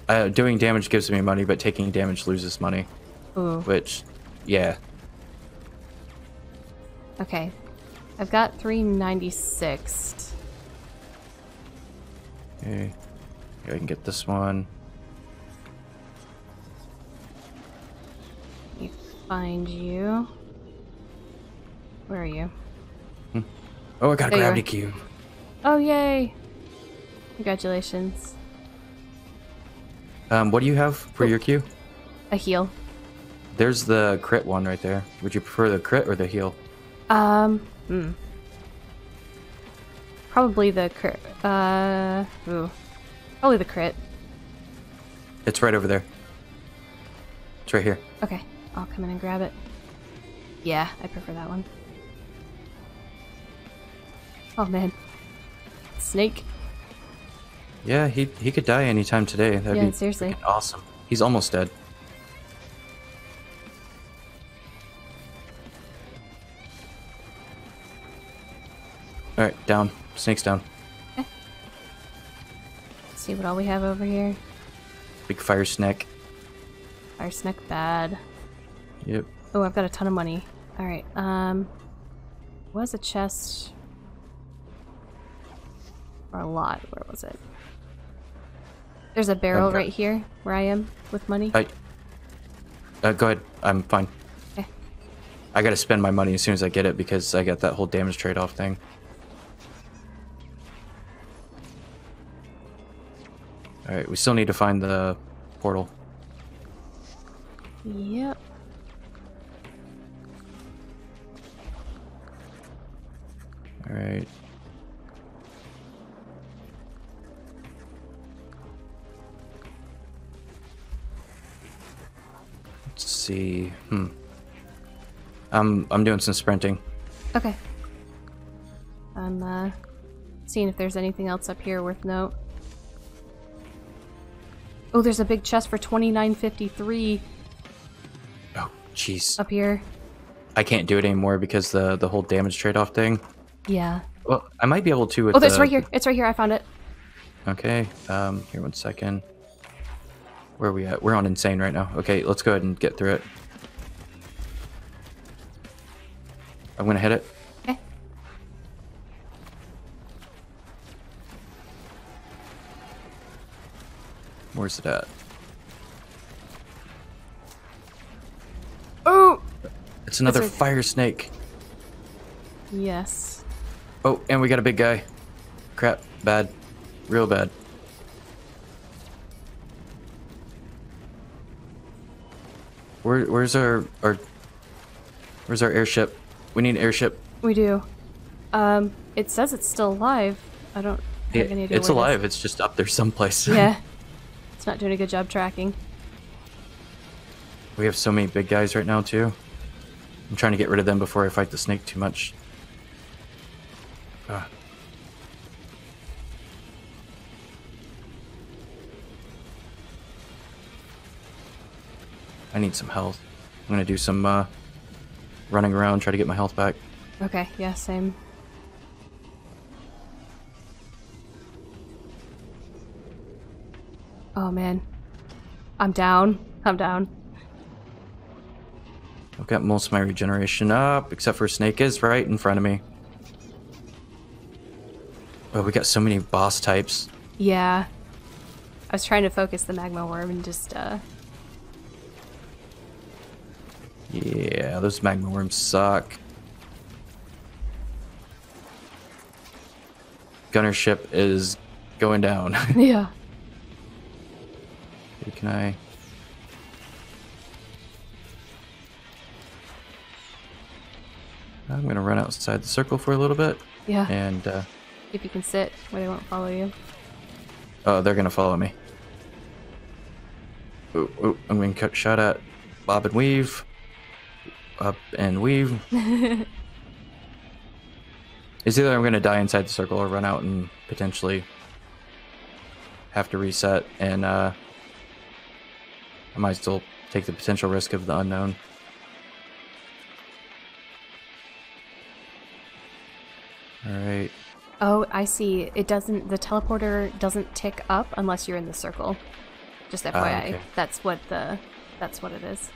Uh, doing damage gives me money, but taking damage loses money. Ooh. Which, yeah. Okay, I've got three ninety-six. Okay, here I can get this one. Let me find you. Where are you? Hmm. Oh, I got there a gravity cube. Oh, yay! Congratulations. Um, what do you have for Ooh. your Q? A heal. There's the crit one right there. Would you prefer the crit or the heal? Um, hmm. Probably the crit. Uh, ooh. Probably the crit. It's right over there. It's right here. Okay, I'll come in and grab it. Yeah, I prefer that one. Oh man. Snake. Yeah, he he could die anytime today. That'd yeah, be seriously. Awesome. He's almost dead. All right, down. Snake's down. Okay. Let's see what all we have over here. Big fire snake. Fire snake, bad. Yep. Oh, I've got a ton of money. All right. Um, was a chest or a lot? Where was it? There's a barrel okay. right here where I am with money. I, uh, go ahead. I'm fine. Okay. I gotta spend my money as soon as I get it because I got that whole damage trade-off thing. Alright, we still need to find the portal. Yep. Alright. Let's see. Hmm. Um, I'm doing some sprinting. Okay. I'm, uh, seeing if there's anything else up here worth note. Oh, there's a big chest for twenty-nine fifty-three. Oh, jeez. Up here. I can't do it anymore because the the whole damage trade-off thing. Yeah. Well, I might be able to. With oh, that's the... right here. It's right here. I found it. Okay. Um. Here, one second. Where are we at? We're on insane right now. Okay, let's go ahead and get through it. I'm gonna hit it. Okay. Where's it at? Oh! It's another That's fire snake. Yes. Oh, and we got a big guy. Crap. Bad. Real bad. Where, where's our, our... Where's our airship? We need an airship. We do. Um, it says it's still alive. I don't have any idea. It's alive. It's just up there someplace. Yeah. It's not doing a good job tracking. We have so many big guys right now, too. I'm trying to get rid of them before I fight the snake too much. Ah. I need some health. I'm going to do some uh, running around, try to get my health back. Okay, yeah, same. Oh, man. I'm down. I'm down. I've got most of my regeneration up, except for Snake is right in front of me. But we got so many boss types. Yeah. I was trying to focus the Magma Worm and just... uh Yeah, those Magma Worms suck. Gunner ship is going down. Yeah. Who can I... I'm going to run outside the circle for a little bit. Yeah. And, uh... if you can sit where they won't follow you. Oh, they're going to follow me. Ooh, ooh, I'm going to cut shot at Bob and Weave. Up and weave. It's either I'm going to die inside the circle or run out and potentially have to reset. And, uh... I might still take the potential risk of the unknown. Alright. Oh, I see. It doesn't, the teleporter doesn't tick up unless you're in the circle. Just F Y I. Uh, okay. That's what the, that's what it is.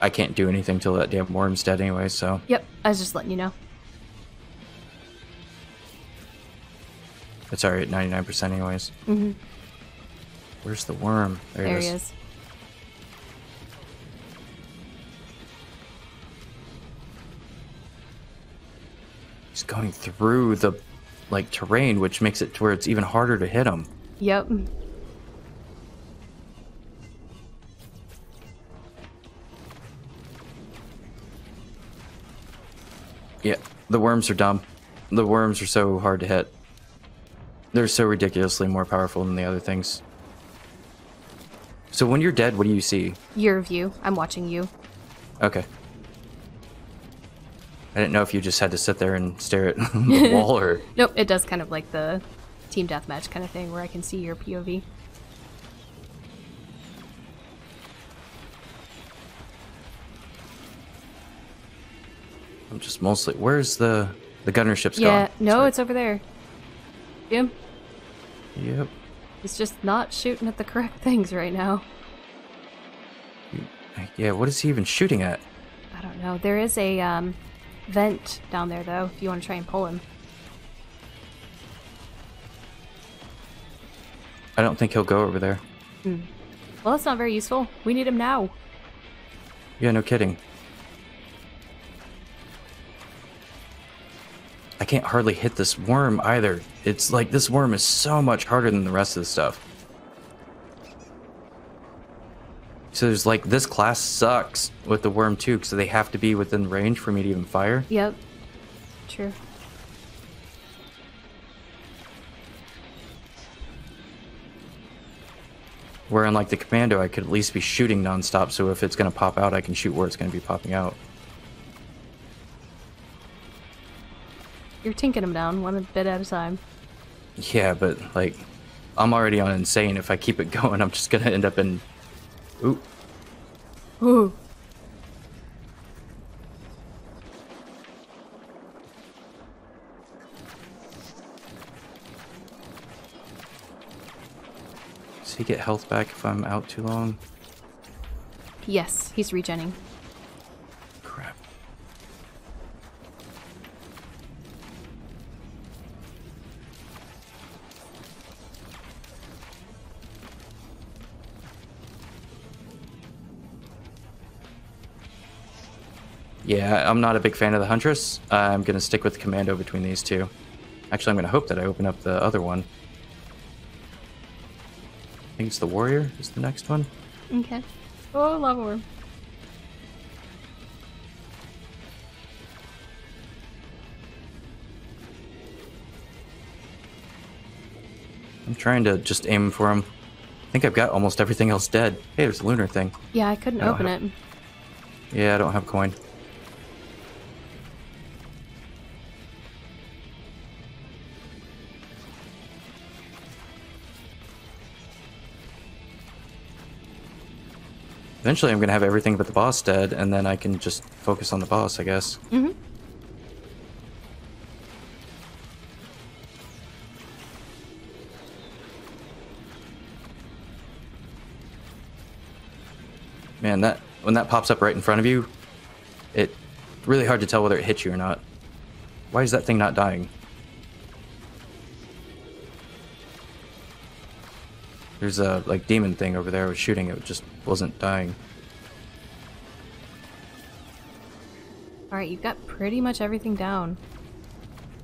I can't do anything till that damn worm's dead anyway, so. Yep, I was just letting you know. It's alright, ninety-nine percent anyways. Mm-hmm. Where's the worm? There, there it is. He is. He's going through the, like, terrain, which makes it to where it's even harder to hit him. Yep. Yeah, the worms are dumb. The worms are so hard to hit. They're so ridiculously more powerful than the other things. So when you're dead, what do you see? Your view. I'm watching you. Okay. I didn't know if you just had to sit there and stare at the wall or... Nope, it does kind of like the team deathmatch kind of thing where I can see your P O V. I'm just mostly... Where's the... The gunner ship's gone? Yeah, no, right. It's over there. Jim? Yep. It's just not shooting at the correct things right now. Yeah, what is he even shooting at? I don't know. There is a, um... vent down there, though, if you want to try and pull him. I don't think he'll go over there. Hmm. Well, that's not very useful. We need him now. Yeah, no kidding. I can't hardly hit this worm, either. It's like, this worm is so much harder than the rest of the stuff. So there's like, this class sucks with the worm too, so they have to be within range for me to even fire. Yep. True. Where unlike the commando, I could at least be shooting nonstop, so if it's going to pop out, I can shoot where it's going to be popping out. You're tinking them down one bit at a time. Yeah, but like, I'm already on insane. If I keep it going, I'm just going to end up in... Ooh. Ooh. Does he get health back if I'm out too long? Yes, he's regenning. Crap. Yeah, I'm not a big fan of the Huntress. I'm going to stick with Commando between these two. Actually, I'm going to hope that I open up the other one. I think it's the Warrior is the next one. Okay. Oh, Lava Worm. I'm trying to just aim for him. I think I've got almost everything else dead. Hey, there's a lunar thing. Yeah, I couldn't I open have... it. Yeah, I don't have coin. Eventually I'm going to have everything but the boss dead, and then I can just focus on the boss, I guess. Mm-hmm. Man, that when that pops up right in front of you, it's really hard to tell whether it hits you or not. Why is that thing not dying? There's a like demon thing over there I was shooting, it just wasn't dying. Alright, you've got pretty much everything down.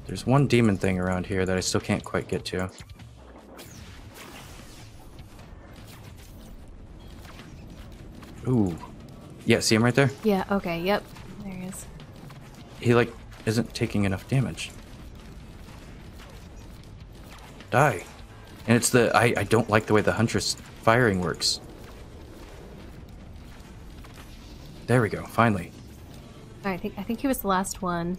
There's one demon thing around here that I still can't quite get to. Ooh. Yeah, see him right there? Yeah, okay, yep. There he is. He like isn't taking enough damage. Die. And it's the, I, I don't like the way the Huntress firing works. There we go, finally. All right, I think, I think he was the last one.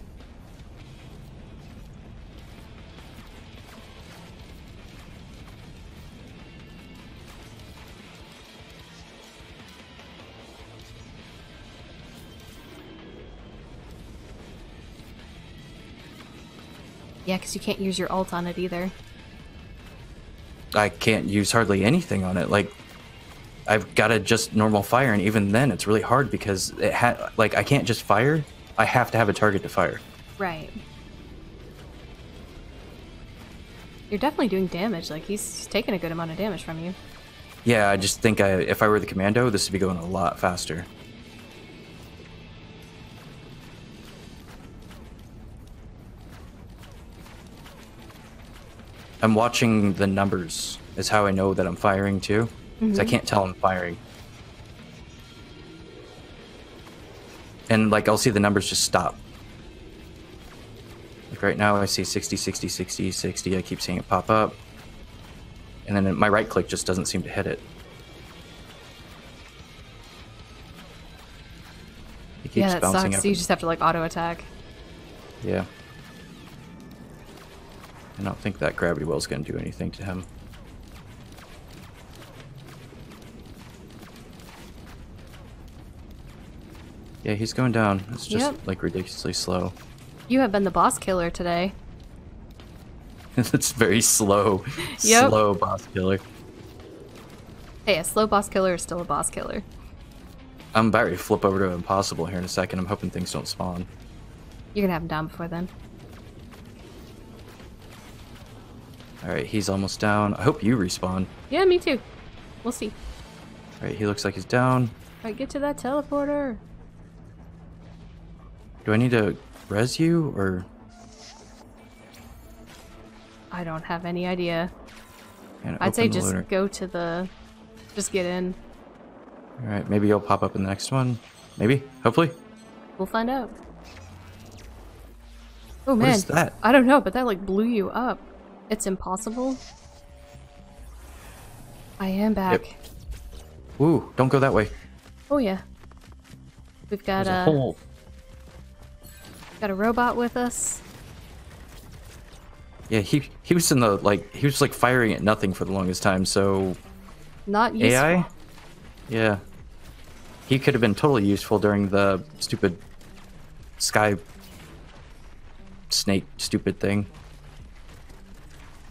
Yeah, because you can't use your ult on it either. I can't use hardly anything on it. Like, I've got to just normal fire, and even then, it's really hard because it ha like I can't just fire. I have to have a target to fire. Right. You're definitely doing damage. Like, he's taking a good amount of damage from you. Yeah, I just think I, if I were the Commando, this would be going a lot faster. I'm watching the numbers is how I know that I'm firing too, because mm-hmm. I can't tell I'm firing. And like I'll see the numbers just stop. Like right now I see sixty, sixty, sixty, sixty, I keep seeing it pop up. And then my right click just doesn't seem to hit it. It keeps yeah, that sucks, so you just have to like auto attack. Yeah. I don't think that gravity well is going to do anything to him. Yeah, he's going down. It's just yep. like ridiculously slow. You have been the boss killer today. It's very slow. Yep. Slow boss killer. Hey, a slow boss killer is still a boss killer. I'm about to flip over to Impossible here in a second. I'm hoping things don't spawn. You're going to have him down before then. Alright, he's almost down. I hope you respawn. Yeah, me too. We'll see. Alright, he looks like he's down. Alright, get to that teleporter. Do I need to res you, or...? I don't have any idea. I'd say just loader. go to the... Just get in. Alright, maybe you'll pop up in the next one. Maybe? Hopefully? We'll find out. Oh man. What is that? I don't know, but that like blew you up. It's impossible. I am back. Yep. Ooh, don't go that way. Oh yeah. We've got a, a hole. Got a robot with us. Yeah, he he was in the like he was like firing at nothing for the longest time, so not useful. A I? Yeah. He could have been totally useful during the stupid sky snake stupid thing.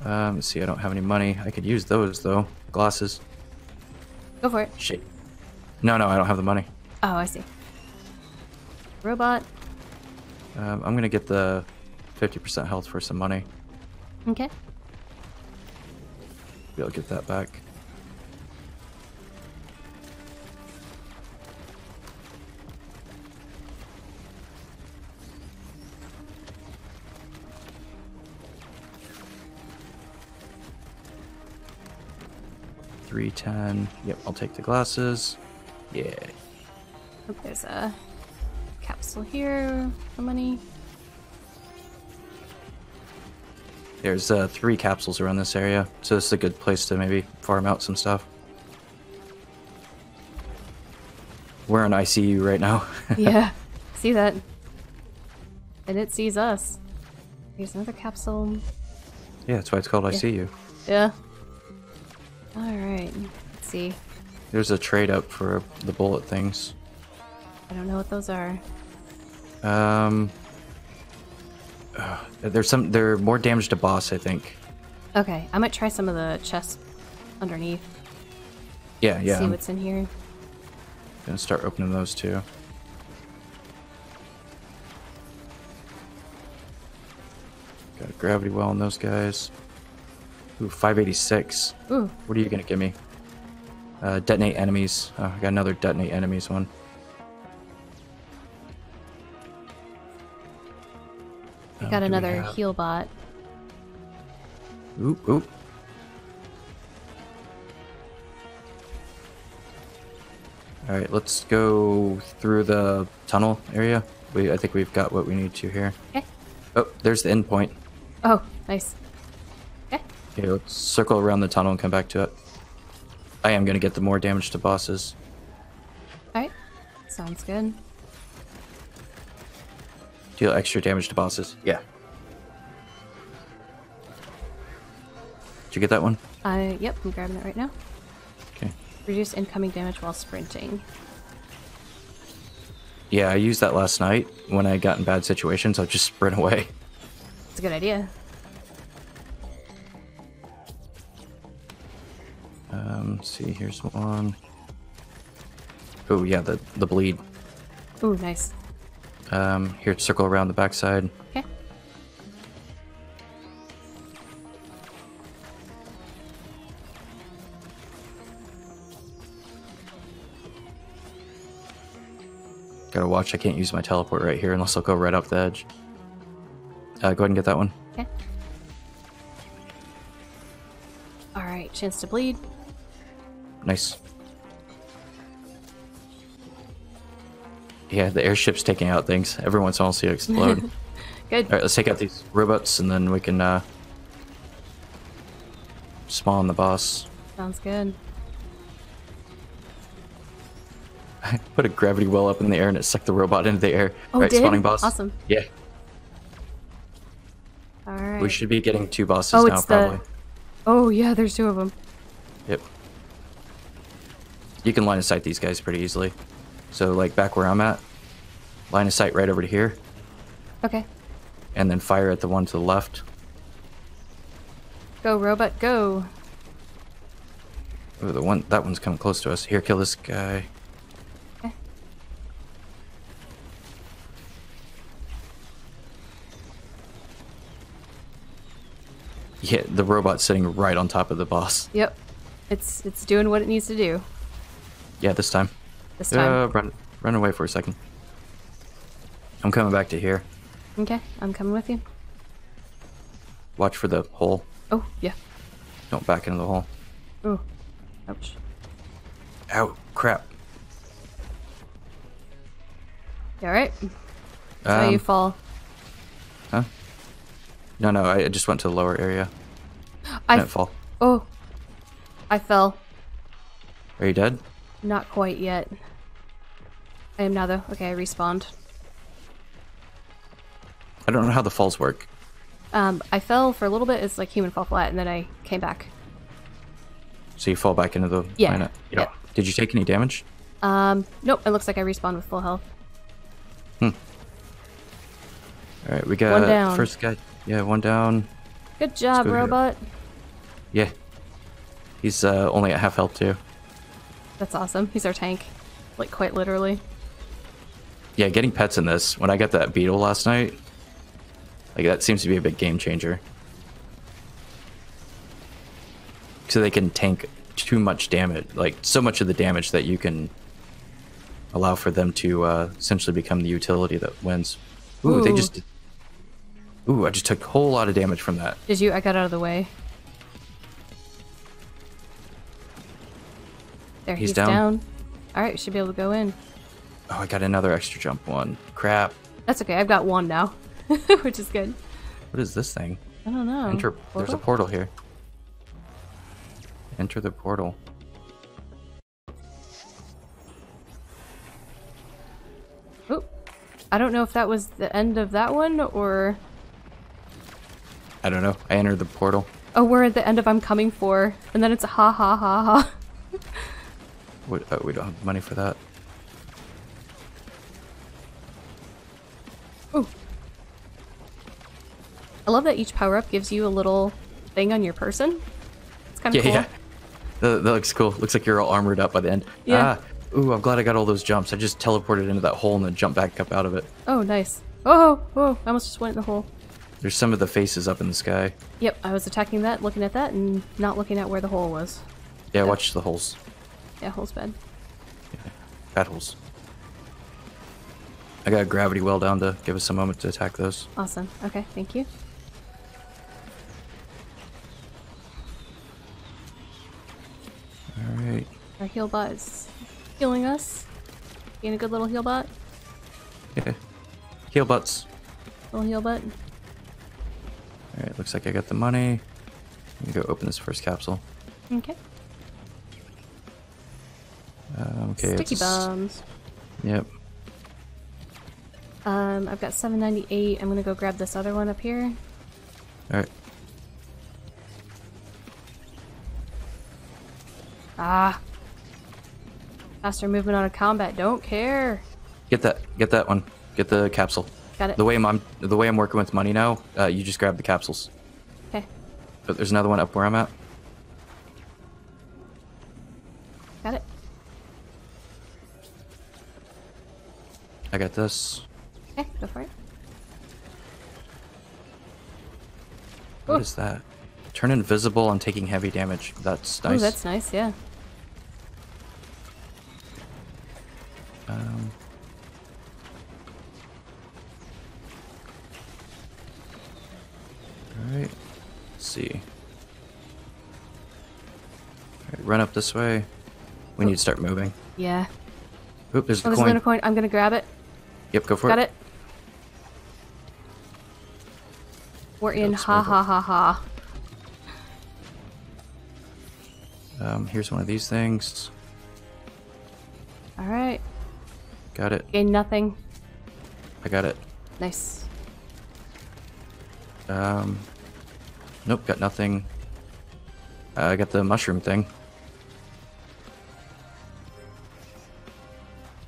Um, let's see, I don't have any money. I could use those, though. Glasses. Go for it. Shit. No, no, I don't have the money. Oh, I see. Robot. Um, I'm going to get the fifty percent health for some money. Okay. Maybe I'll get that back. three ten. Yep, I'll take the glasses. Yeah. Oh, there's a capsule here for money. There's uh, three capsules around this area, so this is a good place to maybe farm out some stuff. We're in I C U right now. Yeah, see that. And it sees us. Here's another capsule. Yeah, that's why it's called yeah. I C U. Yeah. Alright, let's see. There's a trade up for the bullet things. I don't know what those are. Um... Uh, there's some. They're more damage to boss, I think. Okay, I might try some of the chests underneath. Yeah, yeah. See I'm what's in here. Gonna start opening those too. Got a gravity well on those guys. Ooh, five eighty-six. Ooh. What are you gonna give me? Uh, detonate enemies. Oh, I got another detonate enemies one. I got another heal bot. Oop, oop. Alright, let's go through the tunnel area. We, I think we've got what we need to here. Okay. Oh, there's the end point. Oh, nice. Okay. Okay, let's circle around the tunnel and come back to it. I am going to get the more damage to bosses. Alright, sounds good. Deal extra damage to bosses. Yeah. Did you get that one? Uh, yep, I'm grabbing that right now. Okay. Reduce incoming damage while sprinting. Yeah, I used that last night when I got in bad situations. I just sprint away. That's a good idea. Um, let's see, here's one. Oh yeah, the the bleed. Ooh, nice. Um, here, circle around the backside. Okay. Gotta watch, I can't use my teleport right here unless I'll go right up the edge. Uh, go ahead and get that one. Okay. Alright, chance to bleed. Nice. Yeah, the airship's taking out things. Every once in a while, I'll see it explode. Good. All right, let's take out these robots, and then we can uh, spawn the boss. Sounds good. I put a gravity well up in the air, and it sucked the robot into the air. Oh, right, did? Spawning boss. Awesome. Yeah. All right. We should be getting two bosses oh, now, it's probably. The... Oh, yeah, there's two of them. Yep. You can line of sight these guys pretty easily. So, like, back where I'm at, line of sight right over to here. Okay. And then fire at the one to the left. Go, robot, go! Oh, the one, that one's coming close to us. Here, kill this guy. Okay. Yeah, the robot's sitting right on top of the boss. Yep. It's, it's doing what it needs to do. Yeah, this time. This time. Uh, run, run away for a second. I'm coming back to here. Okay, I'm coming with you. Watch for the hole. Oh, yeah. Don't back into the hole. Oh, ouch. Ow, crap. You alright? That's um, how you fall. Huh? No, no, I just went to the lower area. I didn't fall. Oh, I fell. Are you dead? Not quite yet. I am now, though. Okay, I respawned. I don't know how the falls work. Um, I fell for a little bit. It's like human fall flat, and then I came back. So you fall back into the yeah. planet. You yeah. Know. Did you take any damage? Um, nope. It looks like I respawned with full health. Hmm. All right, we got one down. First guy. Yeah, one down. Good job, go robot. Here. Yeah. He's uh, only at half health too. That's awesome. He's our tank, like quite literally. Yeah, getting pets in this. When I got that beetle last night, like that seems to be a big game changer. So they can tank too much damage, like so much of the damage that you can allow for them to uh, essentially become the utility that wins. Ooh, Ooh. they just. Ooh, I just took a whole lot of damage from that. Did you? I got out of the way. There, he's, he's down. down. All right, we should be able to go in. Oh, I got another extra jump one. Crap. That's okay. I've got one now, which is good. What is this thing? I don't know. Enter. Portal? There's a portal here. Enter the portal. Oh, I don't know if that was the end of that one or. I don't know. I entered the portal. Oh, we're at the end of I'm Coming For, and then it's ha ha ha ha. What, oh, we don't have money for that. Oh. I love that each power-up gives you a little thing on your person. It's kind of yeah, cool. Yeah, that, that looks cool. Looks like you're all armored up by the end. Yeah. Ah, ooh, I'm glad I got all those jumps. I just teleported into that hole and then jumped back up out of it. Oh, nice. Oh, oh, I almost just went in the hole. There's some of the faces up in the sky. Yep, I was attacking that, looking at that, and not looking at where the hole was. Yeah, so. Watch the holes. Yeah, hole's bad. Yeah, bad holes. I got a gravity well down to give us a moment to attack those. Awesome. Okay, thank you. Alright. Our Healbot is healing us. Being a good little Healbot. Yeah. Healbots. Little Healbot. Alright, looks like I got the money. Let me go open this first capsule. Okay. Um, okay, Sticky it's... bombs. Yep. Um, I've got seven ninety-eight. I'm gonna go grab this other one up here. Alright. Ah. Faster movement on a combat. Don't care. Get that. Get that one. Get the capsule. Got it. The way I'm the way I'm working with money now, uh, you just grab the capsules. Okay. But there's another one up where I'm at. Got it. I got this. Okay, go for it. What Ooh. is that? Turn invisible on taking heavy damage. That's nice. Oh, that's nice, yeah. Um. Alright. Let's see. Alright, run up this way. We Oop. need to start moving. Yeah. Oop, there's oh, a there's coin. another coin. I'm gonna grab it. Yep, go for Got it. Got it. We're in ha ha ha ha. Um, here's one of these things. Alright. Got it. Gain nothing. I got it. Nice. Um, nope, got nothing. Uh, I got the mushroom thing.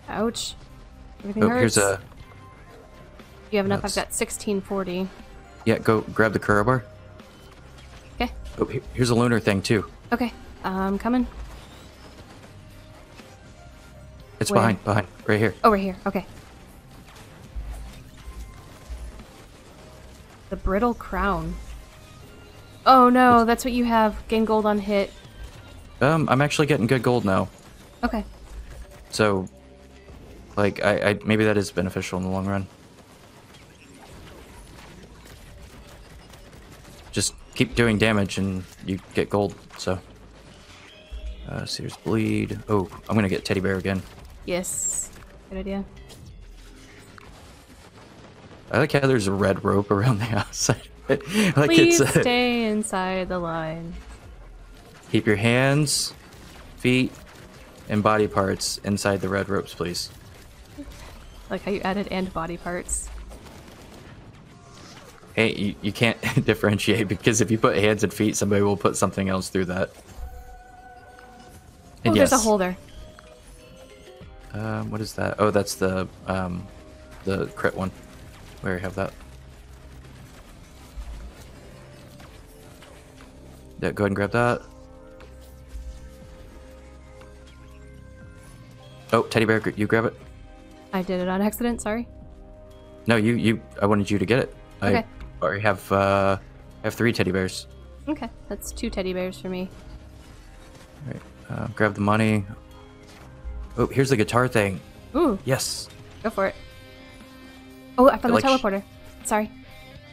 Ouch. Everything oh, hurts. Here's a... You have enough? That's... I've got sixteen forty. Yeah, go grab the crowbar. Okay. Oh, here's a lunar thing, too. Okay, I'm coming. It's Where? behind, behind, right here. Oh, right here, okay. The Brittle Crown. Oh no, What's... that's what you have. Gain gold on hit. Um, I'm actually getting good gold now. Okay. So, like, I, I maybe that is beneficial in the long run. Just keep doing damage and you get gold, so. Uh, Sears Bleed. Oh, I'm gonna get Teddy Bear again. Yes, good idea. I like how there's a red rope around the outside. Like Please it's, uh, stay inside the line. Keep your hands, feet, and body parts inside the red ropes, please. Like how you added and body parts. Hey, you, you can't differentiate because if you put hands and feet, somebody will put something else through that. And oh, yes. there's a hole there. Um, what is that? Oh, that's the um, the crit one. We already have that. Yeah, go ahead and grab that. Oh, Teddy Bear, you grab it. I did it on accident, sorry. No, you, you, I wanted you to get it. Okay. I already have, uh, I have three teddy bears. Okay, that's two teddy bears for me. All right, uh, grab the money. Oh, here's the guitar thing. Ooh. Yes. Go for it. Oh, I found the like teleporter. Sorry.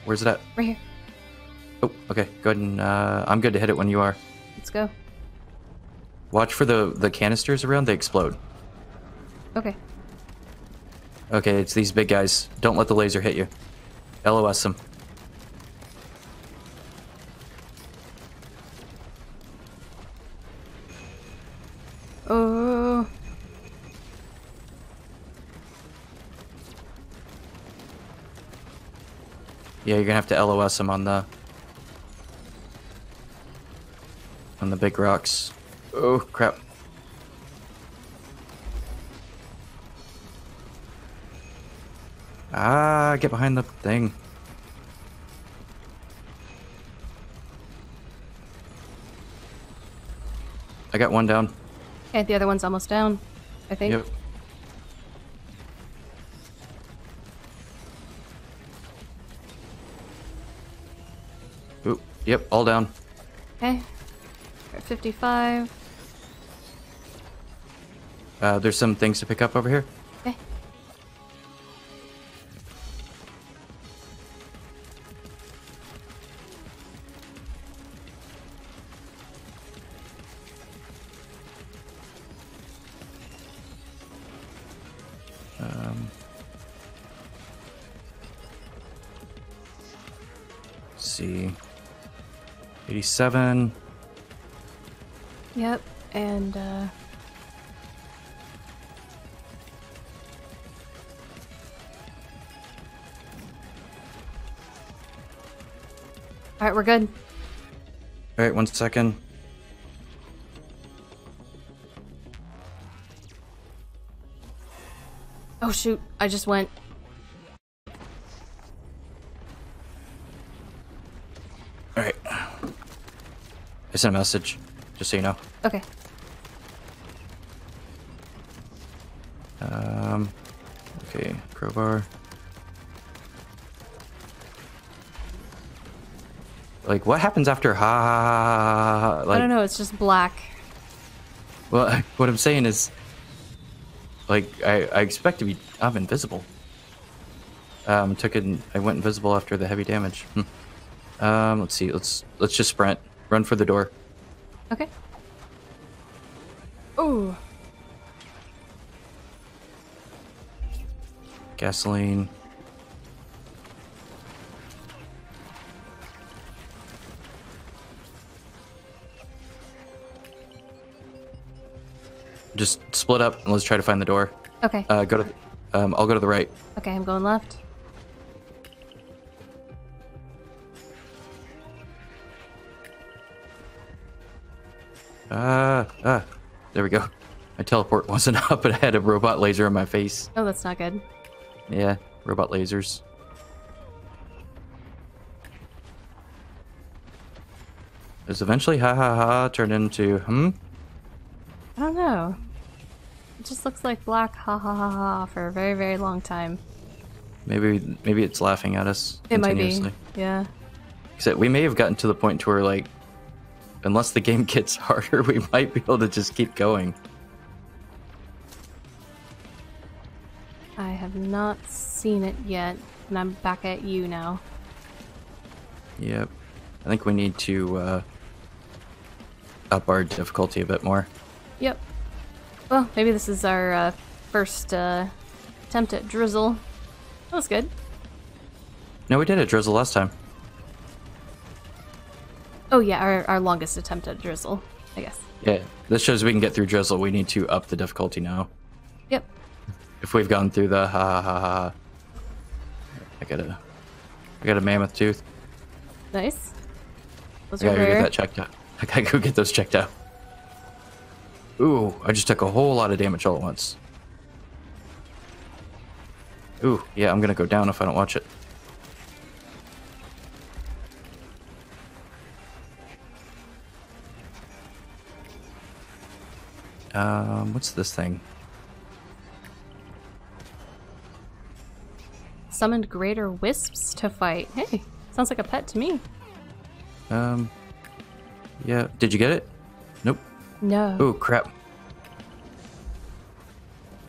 Where's it at? Right here. Oh, okay. Go ahead and, uh, I'm good to hit it when you are. Let's go. Watch for the, the canisters around. They explode. Okay. Okay, it's these big guys. Don't let the laser hit you. L O S them. Oh. Yeah, you're gonna have to L O S them on the on the big rocks. Oh crap. Ah, get behind the thing. I got one down. And the other one's almost down, I think. Yep. Ooh, yep, all down. Okay. fifty-five. Uh, there's some things to pick up over here. Okay. Um, let's see, eighty-seven. Yep, and uh all right, we're good. All right, one second. Oh shoot, I just went. All right. I sent a message. Just so you know. Okay. Um, okay, crowbar. Like, what happens after ha ha ha ha? Like, I don't know, it's just black. Well, what I'm saying is, like, I, I expect to be, I'm invisible. Um, took it, in, I went invisible after the heavy damage. Hm. Um, let's see, let's, let's just sprint. Run for the door. Okay. Ooh. Gasoline. Just split up and let's try to find the door. Okay. Uh, go to. Um, I'll go to the right. Okay, I'm going left. Ah, ah, there we go. My teleport wasn't up, but I had a robot laser in my face. Oh, that's not good. Yeah, robot lasers. Does eventually ha ha ha turn into hmm? I don't know. It just looks like black ha ha ha ha for a very, very long time. Maybe maybe it's laughing at us it continuously. Might be, yeah. Except we may have gotten to the point to where, like, unless the game gets harder, we might be able to just keep going. I have not seen it yet, and I'm back at you now. Yep. I think we need to uh, up our difficulty a bit more. Yep. Well, maybe this is our uh, first uh, attempt at Drizzle. That was good. No, we did a Drizzle last time. Oh yeah, our, our longest attempt at Drizzle, I guess. Yeah, this shows we can get through Drizzle. We need to up the difficulty now. Yep. If we've gone through the ha ha ha ha. I got a, I got a mammoth tooth. Nice. Those I gotta go get that checked out. I gotta go get those checked out. Ooh, I just took a whole lot of damage all at once. Ooh, yeah, I'm gonna go down if I don't watch it. Um, what's this thing? Summoned greater wisps to fight. Hey, sounds like a pet to me. Um, yeah. Did you get it? Nope. No. Oh, crap.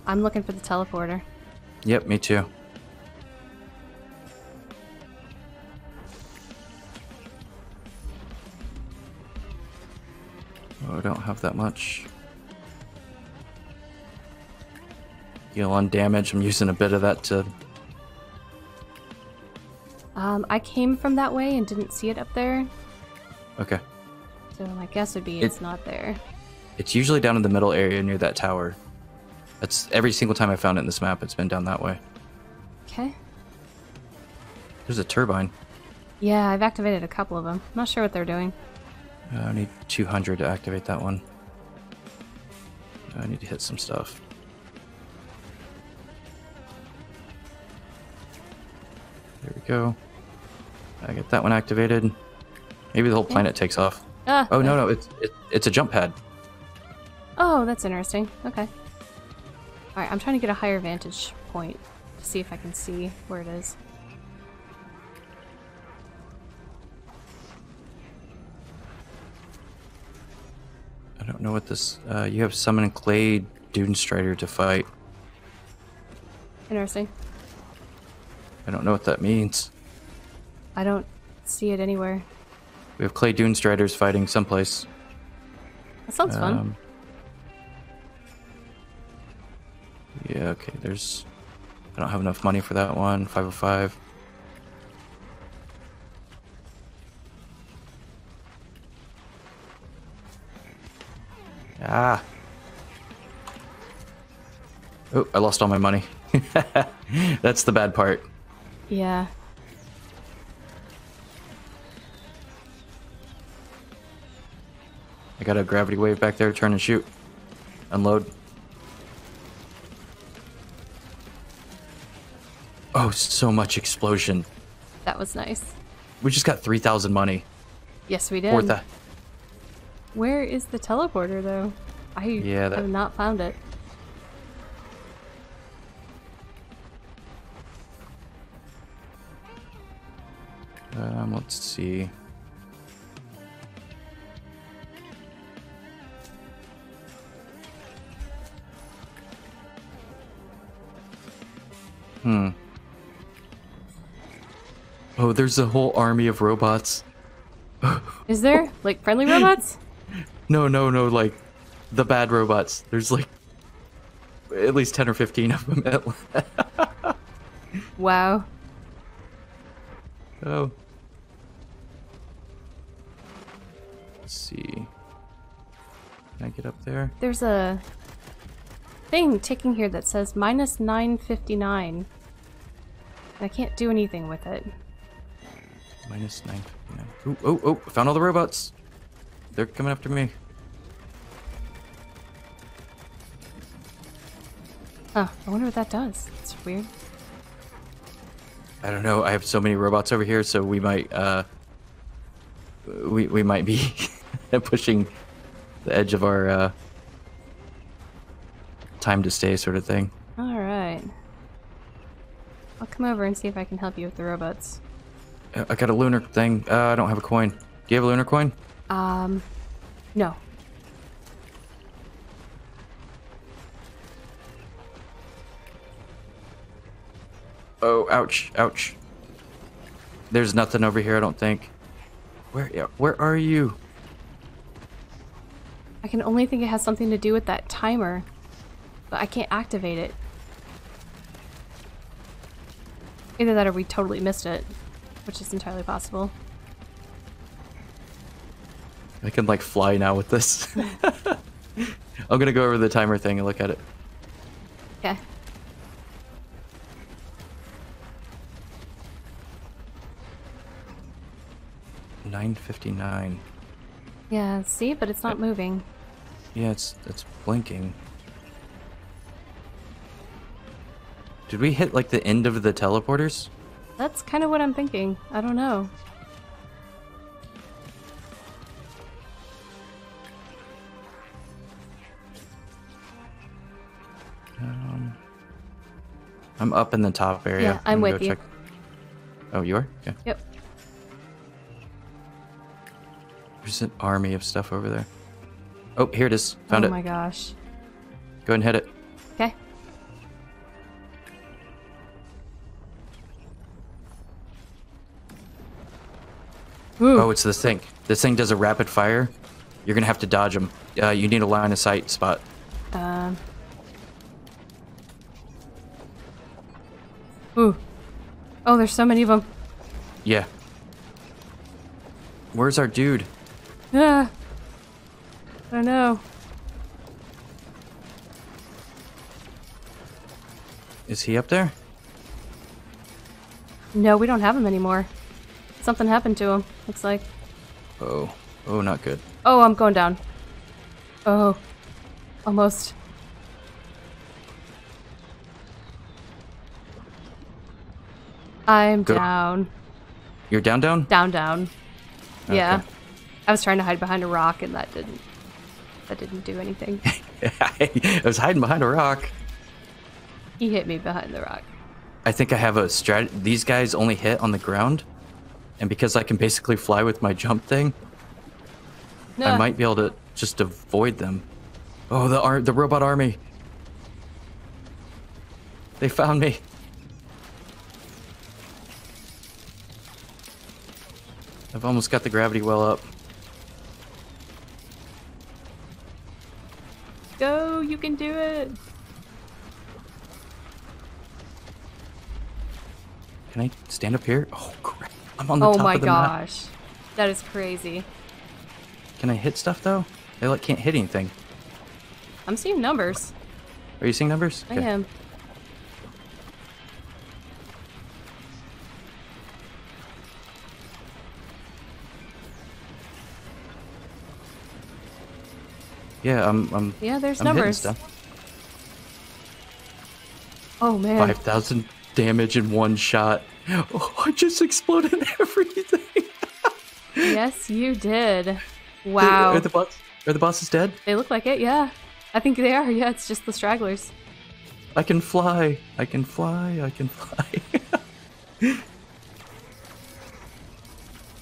I'm looking for the teleporter. Yep, me too. I don't have that much. Heal on damage. I'm using a bit of that to... Um, I came from that way and didn't see it up there. Okay. So my guess would be it's it, not there. It's usually down in the middle area near that tower. That's every single time I found it in this map, it's been down that way. Okay. There's a turbine. Yeah, I've activated a couple of them. I'm not sure what they're doing. Uh, I need two hundred to activate that one. I need to hit some stuff. There we go. I get that one activated. Maybe the whole planet yeah. takes off. Ah, oh, no, no, it's, it, it's a jump pad. Oh, that's interesting. Okay. All right, I'm trying to get a higher vantage point to see if I can see where it is. I don't know what this... Uh, you have summoned Clay Dune Strider to fight. Interesting. I don't know what that means. I don't see it anywhere. We have Clay Dune Striders fighting someplace. That sounds um, fun. Yeah, okay, there's... I don't have enough money for that one. five oh five. Ah. Oh, I lost all my money. That's the bad part. Yeah. I got a gravity wave back there. Turn and shoot. Unload. Oh, so much explosion. That was nice. We just got three thousand money. Yes, we did. Worth that. Where is the teleporter, though? I yeah, that... have not found it. Um, let's see. Hmm. Oh, there's a whole army of robots. Is there? Like, friendly robots? No, no, no, like, the bad robots. There's, like, at least ten or fifteen of them at once. Wow. Oh. Let's see. Can I get up there? There's a thing ticking here that says minus nine fifty-nine. I can't do anything with it. Minus nine fifty-nine. Oh, oh, oh, found all the robots. They're coming after me. Huh, I wonder what that does. It's weird. I don't know. I have so many robots over here, so we might, uh, we, we might be pushing the edge of our, uh, time to stay sort of thing. All right. I'll come over and see if I can help you with the robots. I got a lunar thing. Uh, I don't have a coin. Do you have a lunar coin? Um, no. Oh, ouch, ouch. There's nothing over here, I don't think. Where, yeah, where are you? I can only think it has something to do with that timer, but I can't activate it. Either that or we totally missed it, which is entirely possible. I can, like, fly now with this. I'm gonna go over the timer thing and look at it. Okay. nine fifty-nine. Yeah, see? But it's not it, moving. Yeah, it's, it's blinking. Did we hit, like, the end of the teleporters? That's kind of what I'm thinking. I don't know. Um, I'm up in the top area. Yeah, I'm, I'm with you. Check. Oh, you are? Okay. Yep. There's an army of stuff over there. Oh, here it is. Found it. Oh my gosh. Go ahead and hit it. Okay. Ooh. Oh, it's this thing. This thing does a rapid fire. You're gonna have to dodge them. Uh, you need a line of sight spot. Um. Ooh. Oh, there's so many of them. Yeah. Where's our dude? Yeah. I don't know. Is he up there? No, we don't have him anymore. Something happened to him, looks like. Oh. Oh, not good. Oh, I'm going down. Oh. Almost. I'm Go. down. You're down, down? Down, down. Okay. Yeah. I was trying to hide behind a rock, and that didn't... That didn't do anything. I was hiding behind a rock. He hit me behind the rock. I think I have a strategy. These guys only hit on the ground, and because I can basically fly with my jump thing, no. I might be able to just avoid them. Oh, the ar the robot army. They found me. I've almost got the gravity well up. Go, you can do it. Can I stand up here? Oh, crap. I'm on the oh top of the gosh. map. Oh my gosh. That is crazy. Can I hit stuff, though? I like, can't hit anything. I'm seeing numbers. Are you seeing numbers? I okay. am. Yeah, I'm, I'm, yeah, there's I'm numbers. hitting stuff. Oh, man. five thousand... damage in one shot. Oh, I just exploded everything. Yes, you did. Wow. Are the, boss, are the bosses dead? They look like it, yeah. I think they are, yeah. It's just the stragglers. I can fly. I can fly. I can fly.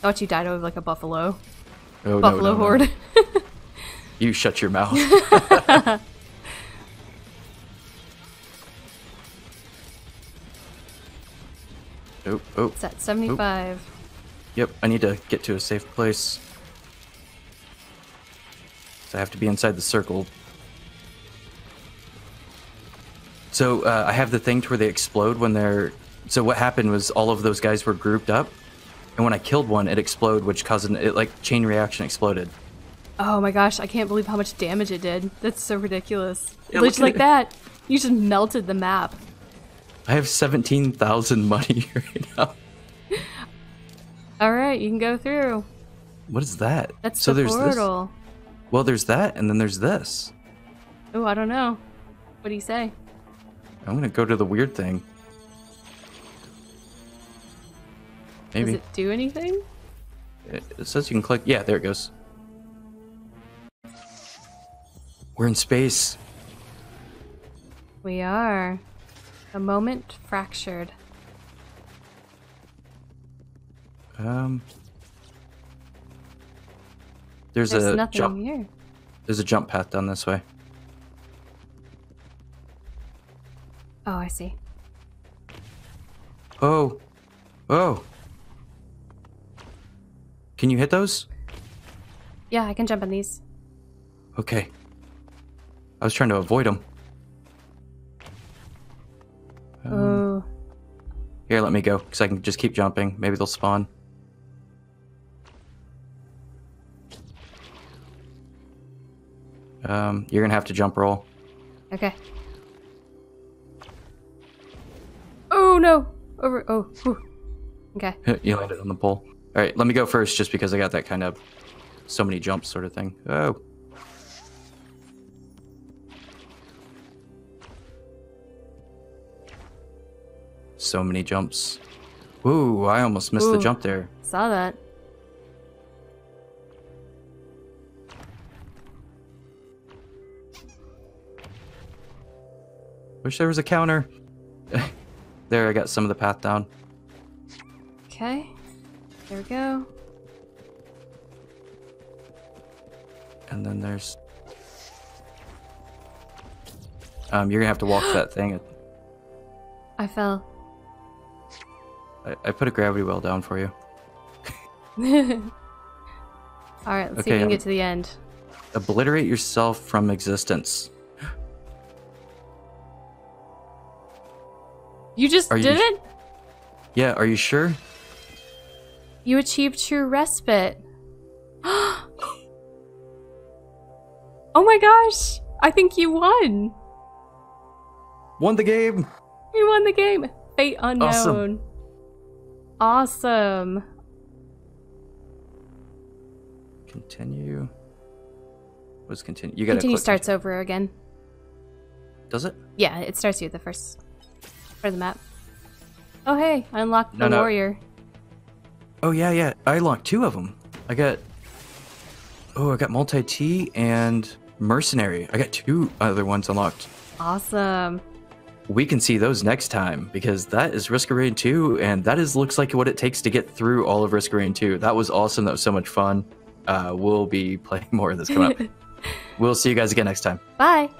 Thought you died of like a buffalo. Oh, buffalo no, no, horde. No. You shut your mouth. Oh, oh. It's at seventy-five. Oh. Yep, I need to get to a safe place. So I have to be inside the circle. So uh, I have the thing to where they explode when they're... So what happened was all of those guys were grouped up. And when I killed one, it exploded, which caused... An, it, like, chain reaction exploded. Oh my gosh, I can't believe how much damage it did. That's so ridiculous. Yeah, Literally like it. that, you just melted the map. I have seventeen thousand money right now. All right, you can go through. What is that? That's so the there's portal. This. Well, there's that, and then there's this. Oh, I don't know. What do you say? I'm going to go to the weird thing. Maybe. Does it do anything? It, it says you can click. Yeah, there it goes. We're in space. We are. A moment fractured. Um. There's, there's a nothing jump. Here. There's a jump path down this way. Oh, I see. Oh, oh. Can you hit those? Yeah, I can jump on these. Okay. I was trying to avoid them. Oh. Here, let me go, because I can just keep jumping. Maybe they'll spawn. Um, you're going to have to jump roll. Okay. Oh, no! Over. Oh, whew. Okay. You landed on the pole. All right, let me go first, just because I got that kind of so many jumps sort of thing. Oh. So many jumps. Ooh, I almost missed Ooh, the jump there. Saw that. Wish there was a counter. There, I got some of the path down. Okay. There we go. And then there's... Um, you're gonna have to walk that thing. I fell. I put a gravity well down for you. All right, let's okay, see if we can I'm... get to the end. Obliterate yourself from existence. You just are did you, it? Yeah, are you sure? You achieved true respite. Oh my gosh! I think you won! Won the game! You won the game! Fate unknown. Awesome. Awesome. Continue. What's continue? You gotta continue starts continue. over again. Does it? Yeah, it starts you the first for the map. Oh hey, I unlocked no, the no. warrior. Oh yeah, yeah. I unlocked two of them. I got. Oh, I got multi-T and mercenary. I got two other ones unlocked. Awesome. We can see those next time, because that is Risk of Rain two, and that is looks like what it takes to get through all of Risk of Rain two. That was awesome. That was so much fun. Uh, we'll be playing more of this come up. We'll see you guys again next time. Bye.